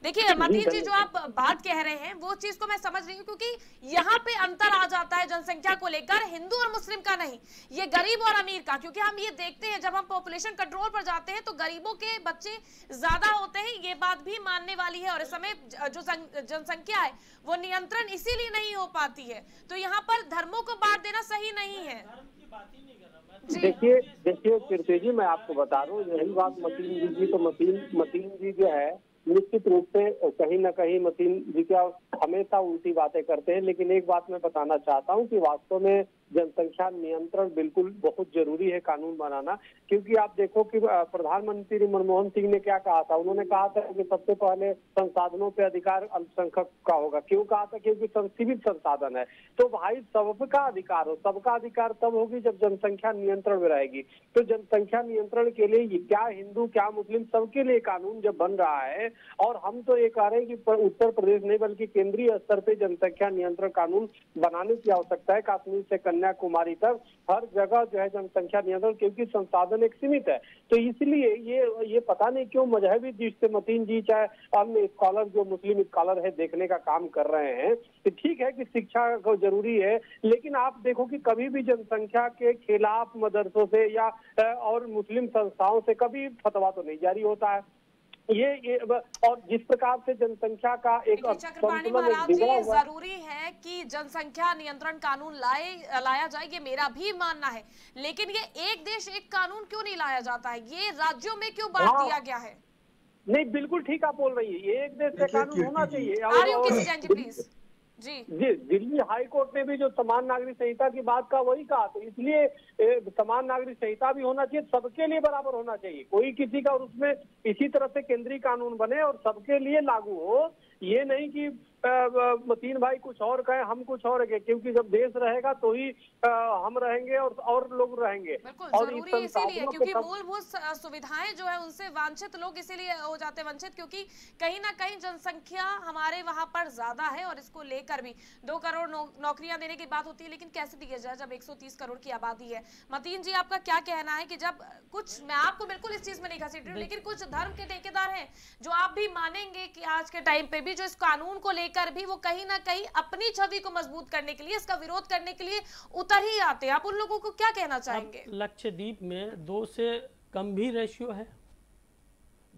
देखिए मतीम जी, जो आप बात कह रहे हैं वो चीज को मैं समझ रही हूँ, क्योंकि यहाँ पे अंतर आ जाता है जनसंख्या को लेकर, हिंदू और मुस्लिम का नहीं, ये गरीब और अमीर का। क्योंकि हम ये देखते हैं जब हम पॉपुलेशन कंट्रोल पर जाते हैं तो गरीबों के बच्चे ज्यादा होते हैं, ये बात भी मानने वाली है। और इस समय जो जनसंख्या है वो नियंत्रण इसीलिए नहीं हो पाती है, तो यहाँ पर धर्मों को बांट देना सही नहीं है। देखिए देखिए कीर्ति जी, मैं आपको बता रहा हूँ यही बात मतीम जी जो है निश्चित रूप से कहीं ना कहीं मतीम जी क्या हमेशा उल्टी बातें करते हैं। लेकिन एक बात मैं बताना चाहता हूँ कि वास्तव में जनसंख्या नियंत्रण बिल्कुल बहुत जरूरी है कानून बनाना, क्योंकि आप देखो कि प्रधानमंत्री मनमोहन सिंह ने क्या कहा था। उन्होंने कहा था कि सबसे पहले संसाधनों पे अधिकार अल्पसंख्यक का होगा। क्यों कहा था? क्योंकि सीमित संसाधन है। तो भाई सबका अधिकार हो, सबका अधिकार तब होगी जब जनसंख्या नियंत्रण में रहेगी। तो जनसंख्या नियंत्रण के लिए क्या हिंदू क्या मुस्लिम सबके लिए कानून जब बन रहा है, और हम तो ये कह रहे हैं कि उत्तर प्रदेश नहीं बल्कि केंद्रीय स्तर पर जनसंख्या नियंत्रण कानून बनाने की आवश्यकता है। कश्मीर से कन्याकुमारी तक हर जगह जो है जनसंख्या नियंत्रण, क्योंकि संसाधन एक सीमित है। तो इसलिए ये पता नहीं क्यों मजहबी दृष्टि से मतीन जी चाहे अन्य स्कॉलर जो मुस्लिम स्कॉलर है देखने का काम कर रहे हैं। तो ठीक है कि शिक्षा को जरूरी है, लेकिन आप देखो कि कभी भी जनसंख्या के खिलाफ मदरसों से या और मुस्लिम संस्थाओं से कभी फतवा तो नहीं जारी होता है। ये और जिस प्रकार से जनसंख्या का एक चक्रपाणी महाराज जी, जरूरी है कि जनसंख्या नियंत्रण कानून लाया जाए, ये मेरा भी मानना है। लेकिन ये एक देश एक कानून क्यों नहीं लाया जाता है? ये राज्यों में क्यों बांट दिया गया है? नहीं, बिल्कुल ठीक आप बोल रही है, एक देश एक कानून होना चाहिए। प्लीज जी, दिल्ली हाई कोर्ट ने भी जो समान नागरिक संहिता की बात का वही कहा, तो इसलिए समान नागरिक संहिता भी होना चाहिए, सबके लिए बराबर होना चाहिए, कोई किसी का। और उसमें इसी तरह से केंद्रीय कानून बने और सबके लिए लागू हो। ये नहीं कि मतीन भाई कुछ और कहें हम कुछ और कहें, क्योंकि जब देश रहेगा तो ही हम रहेंगे और लोग रहेंगे। और इसीलिए क्योंकि मूलभूत सुविधाएं जो है उनसे वांछित लोग इसीलिए हो जाते वंचित, क्योंकि कहीं ना कहीं जनसंख्या हमारे वहां पर ज्यादा है। और इसको लेकर भी 2 करोड़ नौकरियां देने की बात होती है, लेकिन कैसे दिया जाए जब 130 करोड़ की आबादी है? मतीन जी आपका क्या कहना है कि जब कुछ, मैं आपको बिल्कुल इस चीज में नहीं घसीट रही हूँ, लेकिन कुछ धर्म के ठेकेदार हैं जो आप भी मानेंगे कि आज के टाइम पे भी जो इस कानून को लेकर भी वो कहीं ना कहीं अपनी छवि को मजबूत करने के लिए, इसका विरोध करने के लिए उतर ही आते हैं, आप उन लोगों को क्या कहना चाहेंगे? लक्षद्वीप में 2 से कम भी रेशियो है।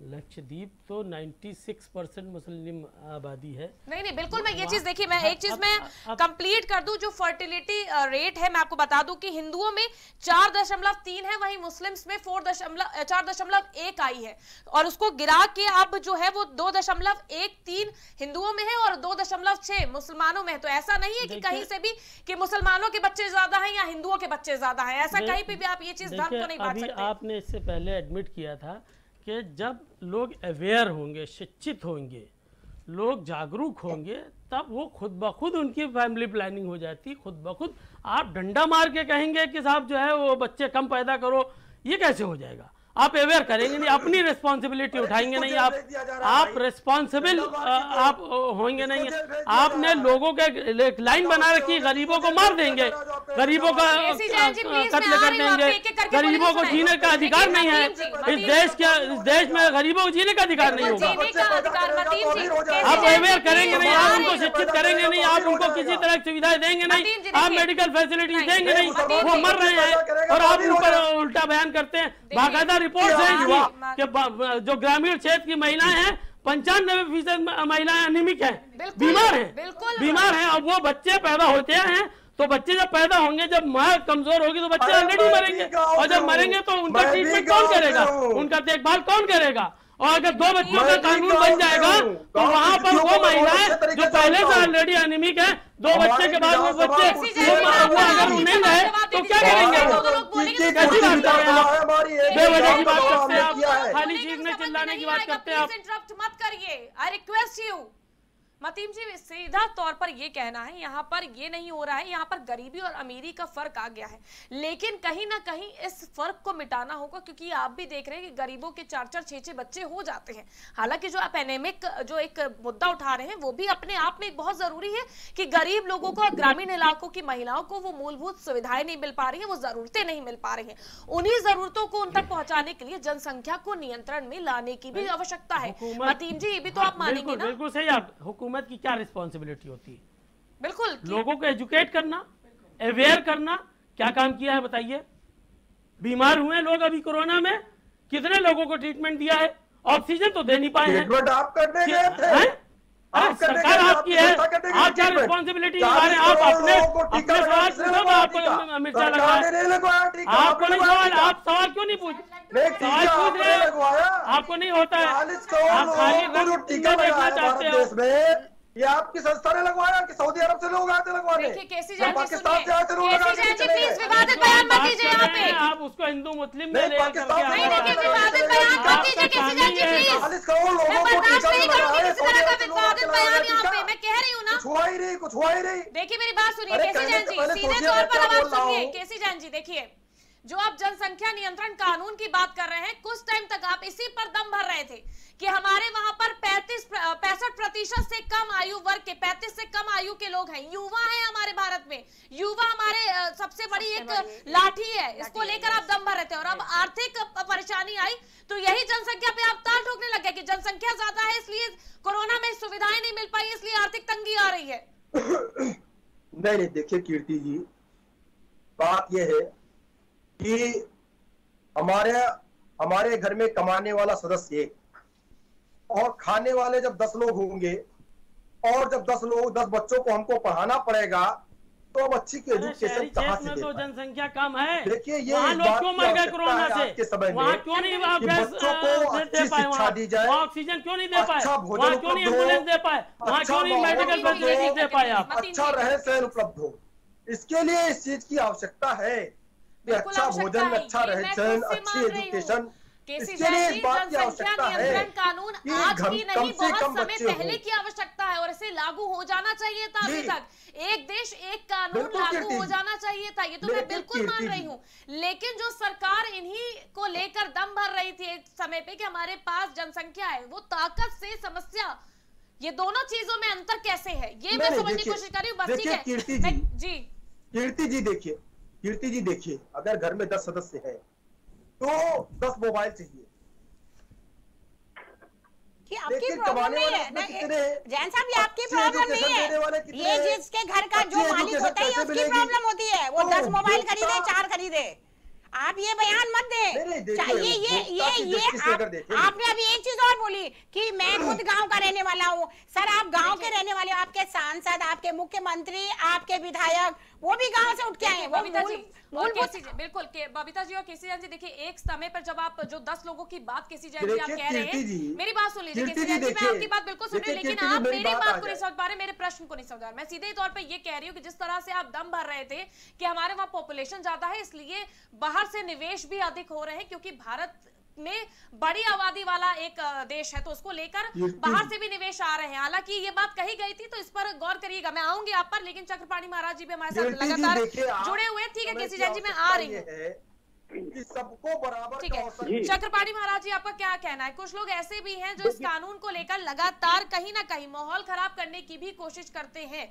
लक्षद्वीप तो 96% मुस्लिम आबादी है। नहीं, बिल्कुल मैं ये चीज देखिए, मैं एक चीज में कंप्लीट कर दूं, जो फर्टिलिटी रेट है मैं आपको बता दूं कि हिंदुओं में 4.3 है, वहीं मुस्लिम्स में 4.1 आई है, और उसको गिरा के अब जो है वो 2.13 हिंदुओं में है और 2.6 मुसलमानों में है। तो ऐसा नहीं है कि कहीं से भी कि मुसलमानों के बच्चे ज्यादा है या हिंदुओं के बच्चे ज्यादा है, ऐसा कहीं पे भी आप ये चीज धर्म को नहीं बांट सकते। आपने इससे पहले एडमिट किया था कि जब लोग अवेयर होंगे, शिक्षित होंगे, लोग जागरूक होंगे, तब वो खुद ब खुद उनकी फैमिली प्लानिंग हो जाती है। खुद ब खुद आप डंडा मार के कहेंगे कि साहब जो है वो बच्चे कम पैदा करो, ये कैसे हो जाएगा? आप अवेयर करेंगे नहीं, अपनी रिस्पॉन्सिबिलिटी उठाएंगे नहीं, आप रिस्पॉन्सिबल आप होंगे नहीं। आपने लोगों के लाइन बना रखी, गरीबों को मार देंगे, गरीबों का कत्ल कर देंगे, गरीबों को जीने का अधिकार नहीं है इस देश में, गरीबों को जीने का अधिकार नहीं होगा। आप अवेयर करेंगे नहीं, आप उनको शिक्षित करेंगे नहीं, आप उनको किसी तरह की सुविधाएं देंगे नहीं, आप मेडिकल फैसिलिटी देंगे नहीं, वो मर रहे हैं और आप उन पर उल्टा बयान करते हैं। बाकायदा रिपोर्ट है कि जो ग्रामीण क्षेत्र की महिलाएं हैं 95% महिलाएं अनिमिक हैं, बीमार हैं। अब वो बच्चे पैदा होते हैं, तो बच्चे जब पैदा होंगे, जब माँ कमजोर होगी तो बच्चे ऑलरेडी मरेंगे, और जब मरेंगे तो उनका ट्रीटमेंट कौन करेगा, उनका देखभाल कौन करेगा? और अगर दो बच्चों का कानून बन जाएगा तो वहाँ पर वो महिलाएं जो पहले से ऑलरेडी अनिमिक है, दो बच्चे के बाद वो बच्चे अगर उन्हें है तो क्या करेंगे? कैसी बात है? आप बेवजह की बात करते हैं, आप खाली चीज में चिल्लाने की बात करते हैं। आप इंटरप्ट मत करिए, आई रिक्वेस्ट यू। मतीम जी, सीधा तौर पर ये कहना है यहाँ पर ये नहीं हो रहा है, यहाँ पर गरीबी और अमीरी का फर्क आ गया है, लेकिन कहीं ना कहीं इस फर्क को मिटाना होगा, क्योंकि आप भी देख रहे हैं कि गरीबों के 4-4, 6-6 बच्चे हो जाते हैं। हालांकि जो आप एनेमिक जो एक मुद्दा उठा रहे हैं वो भी अपने आप में बहुत जरूरी है कि गरीब लोगों को और ग्रामीण इलाकों की महिलाओं को वो मूलभूत सुविधाएं नहीं मिल पा रही है, वो जरूरतें नहीं मिल पा रही है। उन्हीं जरूरतों को उन तक पहुंचाने के लिए जनसंख्या को नियंत्रण में लाने की भी आवश्यकता है। मतीम जी, ये भी तो आप मानेंगे ना? बिल्कुल सही। आप हुकूमत की क्या रिस्पॉन्सिबिलिटी होती है? बिल्कुल लोगों को एजुकेट करना, अवेयर करना। क्या काम किया है बताइए? बीमार हुए लोग अभी कोरोना में, कितने लोगों को ट्रीटमेंट दिया है? ऑक्सीजन तो दे नहीं पाए हैं। सरकार आपकी है, आप क्या रिस्पॉन्सिबिलिटी निभा रहे हैं? आप अपने सवाल पूछो तो आपको मिर्चा लगा है। आपको नहीं सवाल, आप सवाल क्यों नहीं पूछ रहे? आपको नहीं होता है, आप खाली टीका देखना चाहते हो। ये आपकी संस्था ने लगवाया कि सऊदी अरब से लोग आते लगवाने? केसी जैन जी प्लीज विवादित बयान मत दीजिए यहाँ पे। आप उसको हिंदू मुस्लिम में ले करके नहीं, देखिए विवादित बयान मत दीजिए केसी जैन जी प्लीज। 40 करोड़ लोगों को बर्दाश्त नहीं करूंगी किसी तरह का विवादित बयान यहाँ पे। मैं कह रही हूँ ना, कुछ हुआ ही नहीं। देखिए मेरी बात सुनिए केसी जैन जी, सीधे तौर पर आवाज सुनिए। केसी जैन जी देखिए, जो आप जनसंख्या नियंत्रण कानून की बात कर रहे हैं, कुछ टाइम तक आप इसी पर दम भर रहे थे कि हमारे वहां पर 65% से कम आयु वर्ग के, 35 से कम आयु के लोग हैं, युवा हैं। हमारे भारत में युवा हमारे सबसे बड़ी एक लाठी है, इसको लेकर आप दम भर रहे थे। और अब आर्थिक परेशानी आई तो यही जनसंख्या पे आप ताल ठोकने लग गए कि जनसंख्या ज्यादा है इसलिए कोरोना में सुविधाएं नहीं मिल पाई, इसलिए आर्थिक तंगी आ रही है। नहीं, देखिए कीर्ति जी, बात यह है कि हमारे घर में कमाने वाला सदस्य एक और खाने वाले जब 10 लोग होंगे, और जब 10 बच्चों को हमको पढ़ाना पड़ेगा तो अब अच्छी एजुकेशन कहाँ से दे? तो जनसंख्या कम है। देखिए ये बात के समय में कि बच्चों को अच्छी शिक्षा दी जाए, ऑक्सीजन क्यों नहीं दे पाए, अच्छा भोजन उपलब्ध हो, अच्छा रहन सहन उपलब्ध हो, इसके लिए इस चीज की आवश्यकता है। अच्छा भोजन, अच्छा रहन, अच्छी एजुकेशन, इसके लिए इस बात की आवश्यकता है। कानून आज भी नहीं, बहुत समय पहले की आवश्यकता है और इसे लागू हो जाना चाहिए था। अभी तक एक देश एक कानून लागू हो जाना चाहिए था, ये तो मैं बिल्कुल मान रही हूँ, लेकिन जो सरकार इन्हीं को लेकर दम भर रही थी एक समय पे कि हमारे पास जनसंख्या है, वो ताकत से समस्या, ये दोनों चीजों में अंतर कैसे है, ये मैं समझने की कोशिश कर रही हूँ। बस ठीक है जी। कीर्ति जी देखिए, अगर घर में 10 सदस्य हैं तो 10 मोबाइल चाहिए, लेकिन कमाने वाले कितने? जैन साहब, ये आपकी प्रॉब्लम नहीं है, ये जिसके घर का जो मालिक होता है उसकी प्रॉब्लम होती है। वो 10 मोबाइल खरीदे, 4 खरीदे, आप ये बयान मत दें। चाहिए ये आपने अभी एक चीज और बोली कि मैं खुद गांव का रहने वाला हूँ। सर, आप गांव के रहने वाले हो, आपके सांसद, आपके मुख्यमंत्री, आपके विधायक वो भी गांव से उठ के आए। बिल्कुल बबीता जी और केसी जैन जी, देखिए एक समय पर जब आप जो 10 लोगों की बात केसी जैन जी आप कह रहे हैं, मेरी बात सुन लीजिए केसी जैन जी, मैं आपकी बात बिल्कुल सुन रही हूँ, लेकिन आप मेरी बात को नहीं समझ पा रहे, मेरे प्रश्न को नहीं समझ पा रहे। मैं सीधे तौर पर यह कह रही हूँ कि जिस तरह से आप दम भर रहे थे कि हमारे वहाँ पॉपुलेशन ज्यादा है इसलिए बाहर से निवेश भी अधिक हो रहे हैं, क्योंकि भारत में बड़ी आबादी वाला एक देश है तो उसको लेकर बाहर से भी निवेश आ रहे हैं। हालांकि ये बात कही गई थी तो इस पर गौर करिएगा, मैं आऊंगी आप पर, लेकिन चक्रपाणी महाराज जी भी हमारे साथ लगातार जुड़े हुए हैं। ठीक है केसी जैन जी, मैं आ रही हूँ, सबको बराबर ठीक है। चक्रपाणी महाराज जी, आपका क्या कहना है? कुछ लोग ऐसे भी हैं जो इस कानून को लेकर लगातार कहीं ना कहीं माहौल खराब करने की भी कोशिश करते हैं,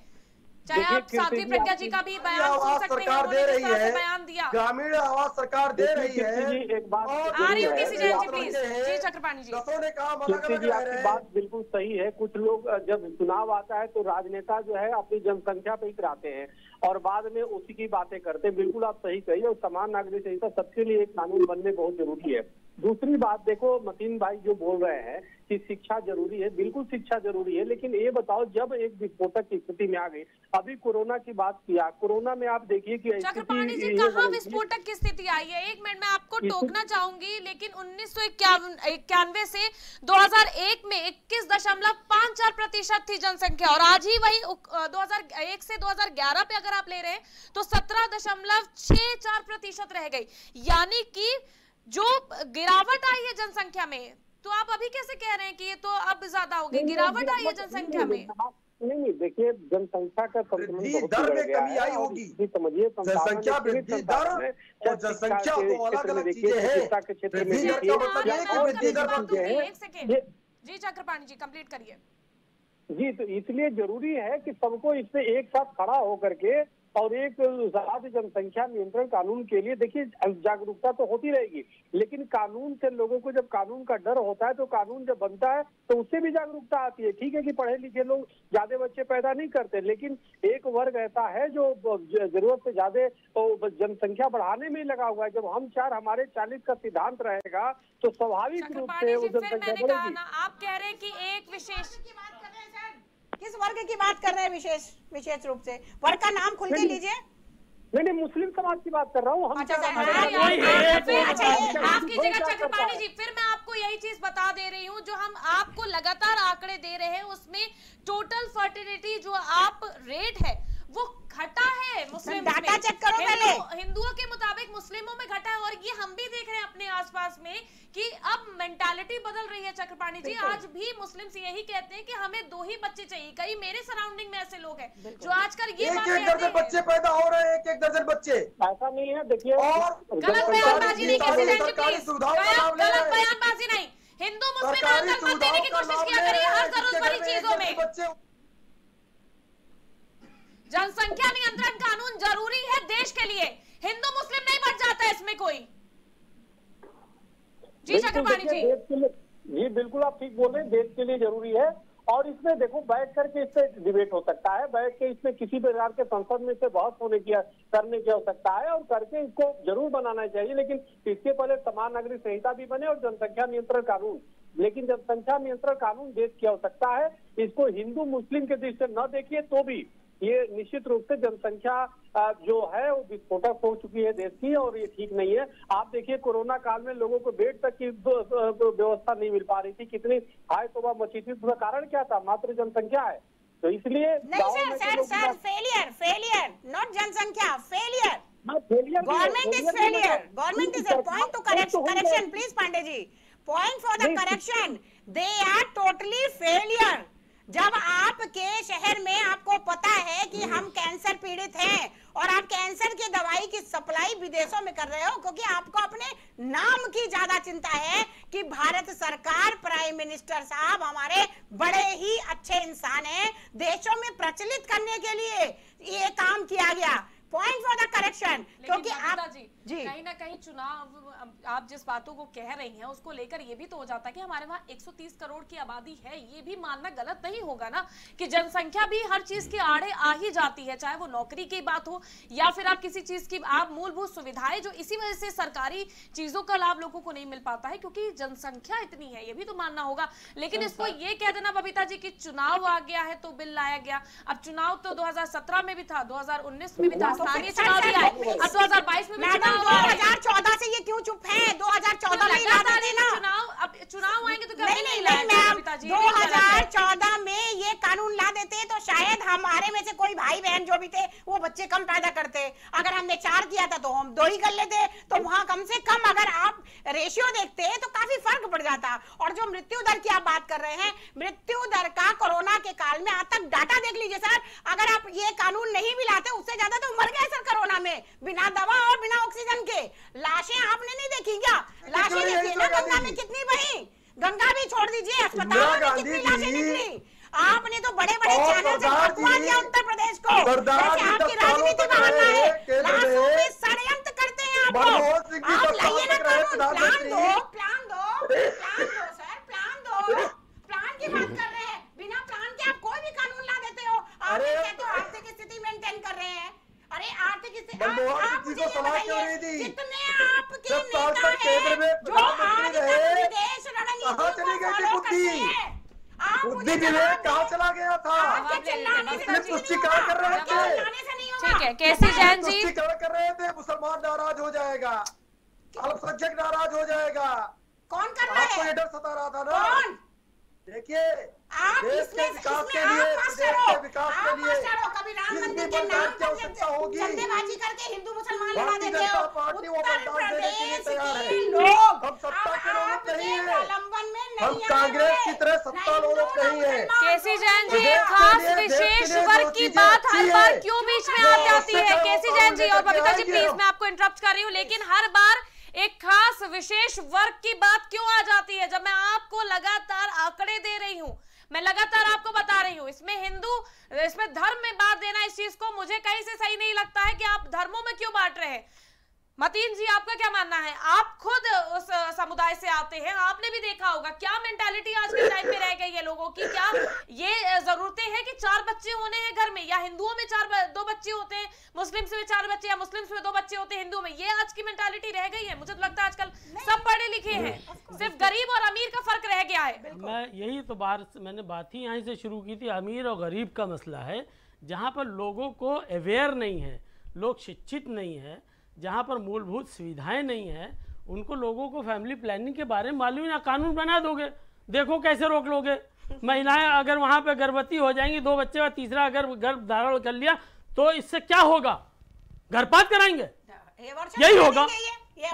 चाहे आप साध्वी प्रज्ञा जी का भी बयान सुन सकते हैं, उन्होंने किस तरह से बयान दिया। ग्रामीण आवाज सरकार दे रही है, आ रही होगी केसी जैन जी प्लीज। जी चक्रपाणी जी, आपकी बात बिल्कुल सही है। कुछ लोग जब चुनाव आता है तो राजनेता जो है अपनी जनसंख्या पे ही कराते हैं और बाद में उसी की बातें करते हैं। बिल्कुल आप सही कही, और समान नागरिक संहिता सबके लिए एक कानून बनने बहुत जरूरी है। दूसरी बात देखो मतीन भाई जो बोल रहे हैं कि शिक्षा जरूरी है, बिल्कुल शिक्षा जरूरी है, लेकिन ये बताओ जब एक विस्फोटक की स्थिति में आ गई, अभी कोरोना की बात किया, कोरोना में आप देखिए कि चक्रपाणी जी कहाँ विस्फोटक की स्थिति आई है। एक मिनट में आपको टोकना चाहूंगी, लेकिन 1991 से 2001 में 21.54% थी जनसंख्या और आज ही वही 2001 से 2011 पे अगर आप ले रहे हैं तो 17.64% रह गई, यानी कि जो गिरावट आई है जनसंख्या में। तो आप अभी कैसे कह रहे हैं कि ये तो अब ज्यादा हो गई, गिरावट आई है जनसंख्या में? नहीं, देखिए जनसंख्या का संतुलन दर में कमी आई होगी, समझिए जनसंख्या वृद्धि दर और जनसंख्या को अलग-अलग चीजें हैं के क्षेत्र में। एक सेकंड जी चक्रपाणी जी कंप्लीट करिए जी। तो इसलिए जरूरी है कि सबको इसमें एक साथ खड़ा होकर के और एक राज्य जनसंख्या नियंत्रण कानून के लिए देखिए जागरूकता तो होती रहेगी, लेकिन कानून से लोगों को जब कानून का डर होता है तो कानून जब बनता है तो उससे भी जागरूकता आती है। ठीक है कि पढ़े लिखे लोग ज्यादा बच्चे पैदा नहीं करते, लेकिन एक वर्ग ऐसा है जो जरूरत से ज्यादा तो जनसंख्या बढ़ाने में लगा हुआ है। जब हम चार हमारे 40 का सिद्धांत रहेगा तो स्वाभाविक रूप से वो जनसंख्या। आप कह रहे हैं कि एक विशेष किस वर्ग की बात कर रहे हैं? विशेष रूप से वर्ग का नाम खुल के लीजिए। मैंने मुस्लिम समाज की बात कर रहा हूँ। आपकी जगह चक्रपाणी जी फिर मैं आपको यही चीज बता दे रही हूँ जो हम आपको लगातार आंकड़े दे रहे हैं, उसमें टोटल फर्टिलिटी जो आप रेट है वो घटा है मुस्लिम डाटा चेक करो पहले। हिंदुओं के मुताबिक मुस्लिमों में घटा है और ये हम भी देख रहे हैं अपने आसपास में कि अब मेंटालिटी बदल रही है। चक्रपाणी जी आज भी मुस्लिम से यही कहते हैं कि हमें 2 ही बच्चे चाहिए। कई मेरे सराउंडिंग में ऐसे लोग हैं जो आजकल ये एक दर्जन बच्चे पैदा हो रहे हैं, 1 दर्जन बच्चे। ऐसा नहीं है देखिए, और गलत बयानबाजी नहीं, गलत बयानबाजी नहीं, हिंदू मुस्लिम आतंकवाद देने की कोशिश किया करिए हर जरूरत वाली चीजों में। जनसंख्या नियंत्रण कानून जरूरी है देश के लिए, हिंदू मुस्लिम नहीं बच जाता इसमें कोई। जी चक्रपाणी जी जी बिल्कुल आप ठीक बोल रहे हैं, देश के लिए जरूरी है। और इसमें देखो बैठ करके इस पर डिबेट हो सकता है, बैठ के इसमें किसी प्रकार के संसद में इससे बहुत होने की करने की आवश्यकता है और करके इसको जरूर बनाना चाहिए, लेकिन इसके पहले समान नागरिक संहिता भी बने और जनसंख्या नियंत्रण कानून। लेकिन जनसंख्या नियंत्रण कानून देश की आवश्यकता है, इसको हिंदू मुस्लिम के दृष्टि से न देखिए तो भी ये निश्चित रूप से जनसंख्या जो है वो विस्फोटक हो चुकी है देश की और ये ठीक नहीं है। आप देखिए कोरोना काल में लोगों को बेड तक की व्यवस्था नहीं मिल पा रही थी, कितनी हाय तौबा मची थी, उसका कारण क्या था? मात्र जनसंख्या है। तो इसलिए फेलियर नॉट जनसंख्या, failure government is failure, government is point to correction please Pandey ji, point for the correction, they are totally failure. जब आपके शहर में आपको पता है कि हम कैंसर पीड़ित हैं और आप कैंसर की दवाई की सप्लाई विदेशों में कर रहे हो क्योंकि आपको अपने नाम की ज्यादा चिंता है कि भारत सरकार, प्राइम मिनिस्टर साहब हमारे बड़े ही अच्छे इंसान हैं, देशों में प्रचलित करने के लिए ये काम किया गया। पॉइंट फॉर द करेक्शन, क्योंकि आप जी कहीं ना कहीं चुनाव आप जिस बातों को कह रही हैं उसको लेकर ये भी तो हो जाता है कि हमारे वहाँ 130 करोड़ की आबादी है, ये भी मानना गलत नहीं होगा ना कि जनसंख्या भी हर चीज के आड़े आ ही जाती है, चाहे वो नौकरी की बात हो या फिर आप किसी चीज की आप मूलभूत सुविधाएं जो इसी वजह से सरकारी चीजों का लाभ लोगों को नहीं मिल पाता है क्योंकि जनसंख्या इतनी है, ये भी तो मानना होगा। लेकिन इसको ये कह देना बबीता जी की चुनाव आ गया है तो बिल लाया गया, अब चुनाव तो 2017 में भी था, 2019 में भी था, सारे चुनाव भी आए, अब 2022 में भी 2014 से ये क्यों चुप है? 2014 में चुनाव आएंगे तो क्या नहीं 2014 में ये कानून ला देते तो शायद हमारे में से कोई भाई बहन जो भी थे वो बच्चे कम पैदा करते, अगर हमने 4 किया था तो हम 2 ही कर लेते, तो वहाँ कम से कम अगर आप रेशियो देखते तो काफी फर्क पड़ जाता। और जो मृत्यु दर की आप बात कर रहे हैं, मृत्यु दर का कोरोना के काल में आज तक डाटा देख लीजिए सर, अगर आप ये कानून नहीं भी लाते उससे ज्यादा तो मर गए सर कोरोना में, बिना दवा और बिना ऑक्सीजन के। लाशें आपने नहीं देखी क्या? लाशें देखी ना गंगा में कितनी बही, गंगा भी छोड़ दीजिए अस्पतालों में कितनी लाशें निकली, आपने तो बड़े बड़े चैनल से बकवा दिया उत्तर प्रदेश को, जैसे आपकी राजनीति बहाना है, लाशों में षड्यंत्र करते हैं आप लोग। आप लाइए ना कानून, प्लान दो सर, प्लान की बात कर रहे हैं, बिना प्लान के आप कोई भी कानून ला देते हो। आप कहते हो आर्थिक स्थिति मेंटेन कर रहे हैं, अरे आर्थिक स्थिति आप मुझे बताइए कितने आपके नेता हैं जो आज डिबेट कहाँ चला गया था? पुष्टिकार कर रहे थे। ठीक है केसी जैन जी, पुष्टिकार कर रहे थे। मुसलमान नाराज हो जाएगा, अल्पसंख्यक नाराज हो जाएगा। कौन कर रहा है? आपको डर सता रहा था ना। देखिए देश के विकास के लिए, देश के विकास के लिए किसकी बलिदान की आवश्यकता होगी? भारतीय जनता पार्टी वो बलिदान देने के लिए तैयार है। हम सत्ता के लोग नहीं है, हम कांग्रेस की तरह सत्ता लोग नहीं है। केसी जैन जी, खास विशेष वर्ग की बात हर बार क्यों बीच में आ जाती है? केसी जैन जी और बबीता जी प्लीज, मैं आपको इंटरप्ट कर रही हूँ, लेकिन हर बार एक खास विशेष वर्ग की बात क्यों आ जाती है? जब मैं आपको लगातार आंकड़े दे रही हूं, मैं लगातार आपको बता रही हूं, इसमें हिंदू, इसमें धर्म में बात देना, इस चीज को मुझे कहीं से सही नहीं लगता है कि आप धर्मों में क्यों बांट रहे हैं। मतीम जी, आपका क्या मानना है? आप खुद उस समुदाय से आते हैं, आपने भी देखा होगा क्या मेंटालिटी आज के टाइम पे रह गई है लोगों की। क्या ये जरूरतें हैं कि 4 बच्चे होने हैं घर में, या हिंदुओं में 2 बच्चे होते हैं, मुस्लिम्स में 4 बच्चे, या मुस्लिम्स में 2 बच्चे होते हैं हिंदुओं में? ये आज की मेंटालिटी रह गई है। मुझे तो लगता है आजकल सब पढ़े लिखे हैं, सिर्फ गरीब और अमीर का फर्क रह गया है। मैं यही तो मैंने बात ही यहीं से शुरू की थी। अमीर और गरीब का मसला है, जहाँ पर लोगों को अवेयर नहीं है, लोग शिक्षित नहीं है, जहाँ पर मूलभूत सुविधाएं नहीं हैं, उनको लोगों को फैमिली प्लानिंग के बारे में मालूम ना। कानून बना दोगे, देखो कैसे रोक लोगे। महिलाएं अगर वहाँ पे गर्भवती हो जाएंगी, 2 बच्चे और तीसरा अगर गर्भ धारण कर लिया, तो इससे क्या होगा? गर्भपात कराएंगे, यही होगा।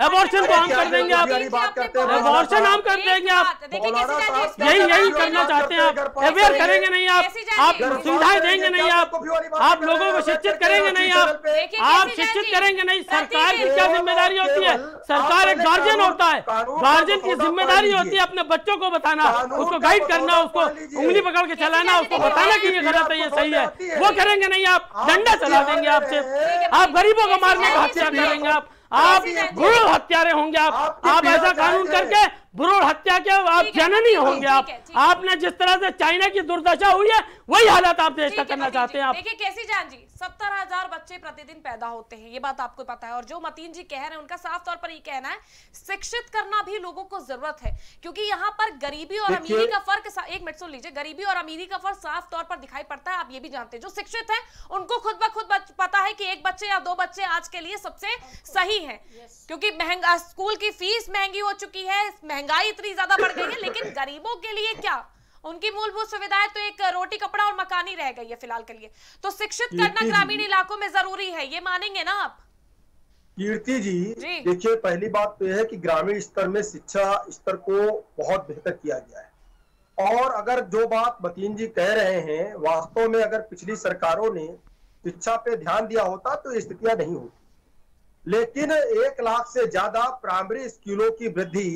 एबॉर्शन को आम कर देंगे आप, एबॉर्शन आम कर देंगे आप, यही करना चाहते हैं आप। अवेयर करेंगे नहीं आप सुविधाएं देंगे नहीं आप लोगों को शिक्षित करेंगे नहीं आप शिक्षित करेंगे नहीं। सरकार की क्या जिम्मेदारी होती है? सरकार एक गार्जियन होता है, गार्जियन की जिम्मेदारी होती है अपने बच्चों को बताना, उसको गाइड करना, उसको उंगली पकड़ के चलाना, उसको बताना कि ये गलत है, ये सही है। वो करेंगे नहीं आप, डंडा चला देंगे आपसे। आप गरीबों को मारने का हत्या करेंगे आप भ्रूण हत्यारे होंगे आप ऐसा कानून करके भ्रूण हत्या के आप जननी होंगे आप। आपने जिस तरह से चाइना की दुर्दशा हुई है, वही हालत आप देश का करना चाहते हैं आप। देखिए केसी जैन जी, 70,000 बच्चे प्रतिदिन पैदा होते हैं, ये बात आपको पता है। और जो मतीन जी कह रहे हैं, उनका साफ तौर पर ये कहना है शिक्षित करना भी लोगों को जरूरत है, क्योंकि यहाँ पर गरीबी और अमीरी का फर्क, एक मिनट सुन लीजिए, गरीबी और अमीरी का फर्क साफ तौर पर दिखाई पड़ता है। आप ये भी जानते हैं, जो शिक्षित है उनको खुद ब खुद पता है कि 1 बच्चे या 2 बच्चे आज के लिए सबसे सही है, क्योंकि महंगा स्कूल की फीस महंगी हो चुकी है, महंगाई इतनी ज्यादा बढ़ गई है। लेकिन गरीबों के लिए क्या? उनकी मूलभूत सुविधाएं तो एक रोटी कपड़ा और मकान ही रह गई है फिलहाल के लिए। तो शिक्षित करना ग्रामीण इलाकों में जरूरी है, ये मानेंगे ना आप? कीर्ति जी, देखिए पहली बात तो यह है कि ग्रामीण स्तर में शिक्षा स्तर को बहुत बेहतर किया गया है। और अगर जो बात मतीन जी कह रहे हैं, वास्तव में अगर पिछली सरकारों ने शिक्षा पे ध्यान दिया होता तो स्थितियां नहीं होती। लेकिन 1 लाख से ज्यादा प्राइमरी स्कूलों की वृद्धि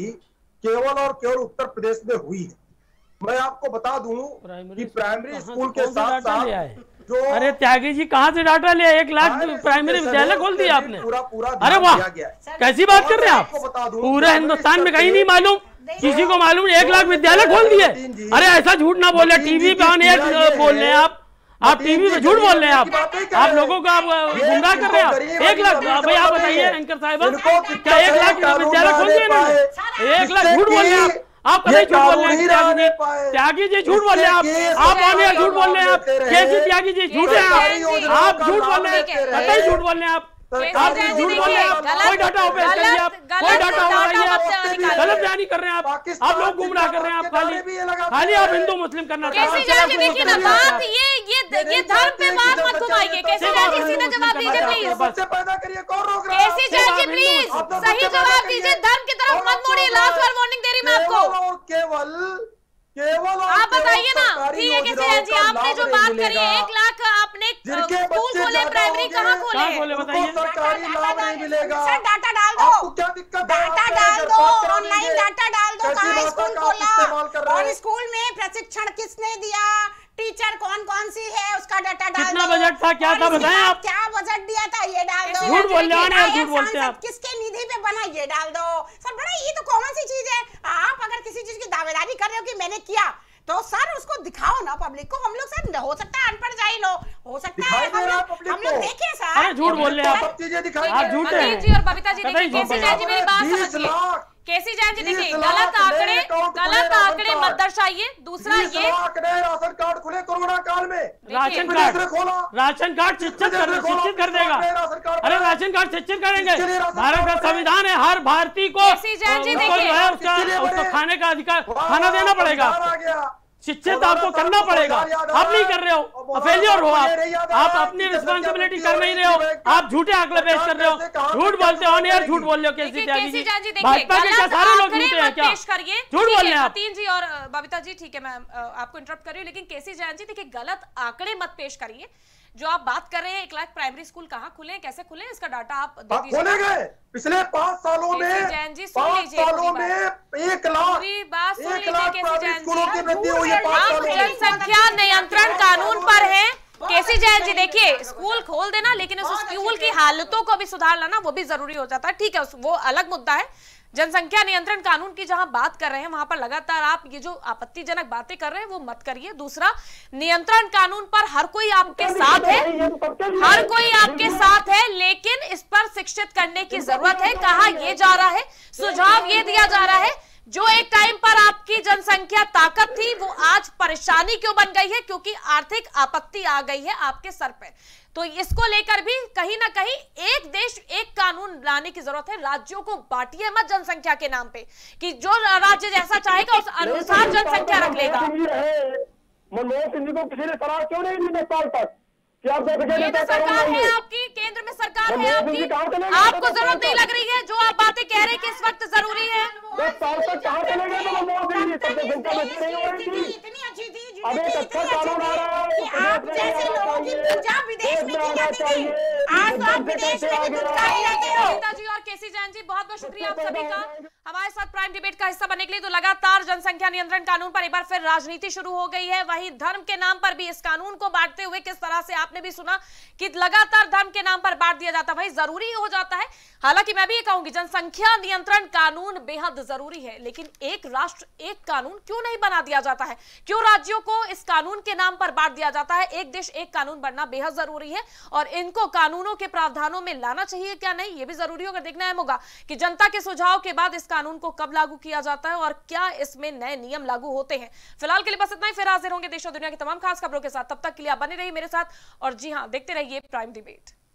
केवल और केवल उत्तर प्रदेश में हुई है। मैं आपको बता दूं कि प्राइमरी स्कूल के साथ साथ जो, अरे त्यागी जी कहाँ से डाटा लिया? 1 लाख प्राइमरी विद्यालय खोल दिया आपने, पूरा अरे वाह, कैसी बात कर रहे हैं आप? पूरे हिंदुस्तान में कहीं नहीं मालूम, किसी को मालूम 1 लाख विद्यालय खोल दिए? अरे ऐसा झूठ ना बोले, टीवी पे ऑन एयर बोल रहे हैं आप टीवी पे झूठ बोल रहे हैं आप लोगों को आप गुमराह कर रहे हैं आप। 1 लाख भाई, आप बताइए एंकर साहिबा, क्या 1 लाख विद्यालय खोल दिए ना? 1 लाख झूठ बोल रहे हैं आप पता झूठ बोल रहे हैं त्यागी जी, झूठ बोल रहे हैं आप ऑन एयर झूठ बोल रहे हैं आप। केसी त्यागी जी झूठ है आप झूठ बोल रहे हैं, पता ही झूठ बोल रहे हैं आप। कोई डाटा ओपन करिए आप, कोई डाटा उठाइए आप, गलत बयानी कर रहे हैं आप लोग गुमराह कर रहे हैं आप। खाली आप हिंदू मुस्लिम करना चाहते केवल आप बताइए ना। ठीक है केसी जैन जी, आपने जो बात करी है 1 लाख, आपने स्कूल खोले, प्राइमरी कहाँ खोले बताइए? सरकारी लाभ नहीं मिलेगा, डाटा डाल दो, आपको क्या दिक्कत? डाटा डाल दो, ऑनलाइन डाटा डाल दो, कहाँ स्कूल खोला और स्कूल में प्रशिक्षण किसने दिया, टीचर कौन कौन सी है, उसका डाटा डाल दो, कितना बजट था, क्या था बताएं आप, क्या बजट दिया था, ये डाल दो। झूठ बोल रहे हैं, झूठ बोलते हैं आप। किसके निधि पे बना, ये डाल दो सर। बड़ा ये तो कॉमन सी चीज है, आप अगर किसी चीज की दावेदारी कर रहे हो कि मैंने किया, तो सर उसको दिखाओ ना पब्लिक को। हम लोग सर हो सकता है अनपढ़ जाहिल हो सकता है, हम लोग देखे सर। झूठ बोल रहे हैं आप, झूठ है। बबीता जी, मेरी बात समझिए, केसी जैन जी देखिए गलत आंकड़े मत दर्शाइए। दूसरा ये राशन कार्ड खुले कोरोना काल में, राशन कार्ड शिक्षित कर देगा। अरे राशन कार्ड शिक्षित करेंगे, भारत का संविधान है, हर भारतीय को उसको खाने का अधिकार, खाना देना पड़ेगा, शिक्षित आपको करना पड़ेगा। आप नहीं कर रहे हो, फेलियर हो आप अपनी रिस्पॉन्सिबिलिटी कर नहीं रहे हो, आप झूठे आंकड़े पेश कर रहे हो, झूठ बोलते हो, यार झूठ बोल रहे हो। केसी जैन जी भाजपा के क्या सारे लोग झूठे हैं क्या, झूठ बोल रहे हैं आप। मतीम जी और बाबिता जी ठीक है मैं आपको इंटरप्ट कर रही हूँ, लेकिन केसी जैन जी देखिए गलत आंकड़े मत पेश करिए। जो आप बात कर रहे हैं 1 लाख प्राइमरी स्कूल कहाँ खुले, कैसे खुले, इसका डाटा आप दे दीजिए। पिछले 5 सालों में 1 लाख जनसंख्या नियंत्रण कानून पर है। केसी जैन जी देखिए स्कूल खोल देना, लेकिन उस स्कूल की हालतों को भी सुधार लाना वो भी जरूरी हो जाता है, ठीक है वो अलग मुद्दा है। जनसंख्या नियंत्रण कानून की जहां बात कर रहे हैं वहां पर लगातार आप ये जो आपत्तिजनक बातें कर रहे हैं वो मत करिए। दूसरा नियंत्रण कानून पर हर कोई आपके साथ है, हर कोई आपके साथ है, लेकिन इस पर शिक्षित करने की जरूरत है। कहा यह जा रहा है, सुझाव ये दिया जा रहा है, जो एक टाइम पर आपकी जनसंख्या ताकत थी वो आज परेशानी क्यों बन गई है, क्योंकि आर्थिक आपत्ति आ गई है आपके सर पर। तो इसको लेकर भी कहीं ना कहीं एक देश एक कानून लाने की जरूरत है। राज्यों को बांटिए मत जनसंख्या के नाम पे कि जो राज्य जैसा चाहेगा उस अनुसार जनसंख्या रख लेगा। मनमोहन सिंह जी को किसी ने सलाह क्यों नहीं दी 10 साल तक? केंद्र सरकार है आपकी, केंद्र में सरकार है आपकी, आपको जरूरत नहीं लग रही है। जो आप बातें कह रहे हैं कि इस वक्त जरूरी है, बाबिता जी और केसी जैन जी बहुत बहुत शुक्रिया आप सभी का हमारे साथ प्राइम डिबेट का हिस्सा बनने के लिए। तो लगातार जनसंख्या नियंत्रण कानून पर एक बार फिर राजनीति शुरू हो गई है, वहीं धर्म के नाम पर भी इस कानून को बांटते हुए किस तरह से आपने भी सुना कि लगातार धर्म के नाम पर बांट दिया जाता है, वही जरूरी हो जाता है। हालांकि मैं भी ये कहूंगी जनसंख्या नियंत्रण कानून बेहद जरूरी है, लेकिन एक राष्ट्र एक कानून क्यों नहीं बना दिया जाता है, क्यों राज्यों को इस कानून के नाम पर बांट दिया जाता है? एक देश एक कानून बनना बेहद जरूरी है और इनको कानूनों के प्रावधानों में लाना चाहिए क्या नहीं, यह भी जरूरी होगा। देखना अहम होगा कि जनता के सुझाव के बाद इस कानून को कब लागू किया जाता है और क्या इसमें नए नियम लागू होते हैं। फिलहाल के लिए बस इतना ही, फिर हाजिर होंगे देश और दुनिया की तमाम खास खबरों के साथ। तब तक के लिए आप बने रहिए मेरे साथ और जी हाँ देखते रहिए प्राइम डिबेट।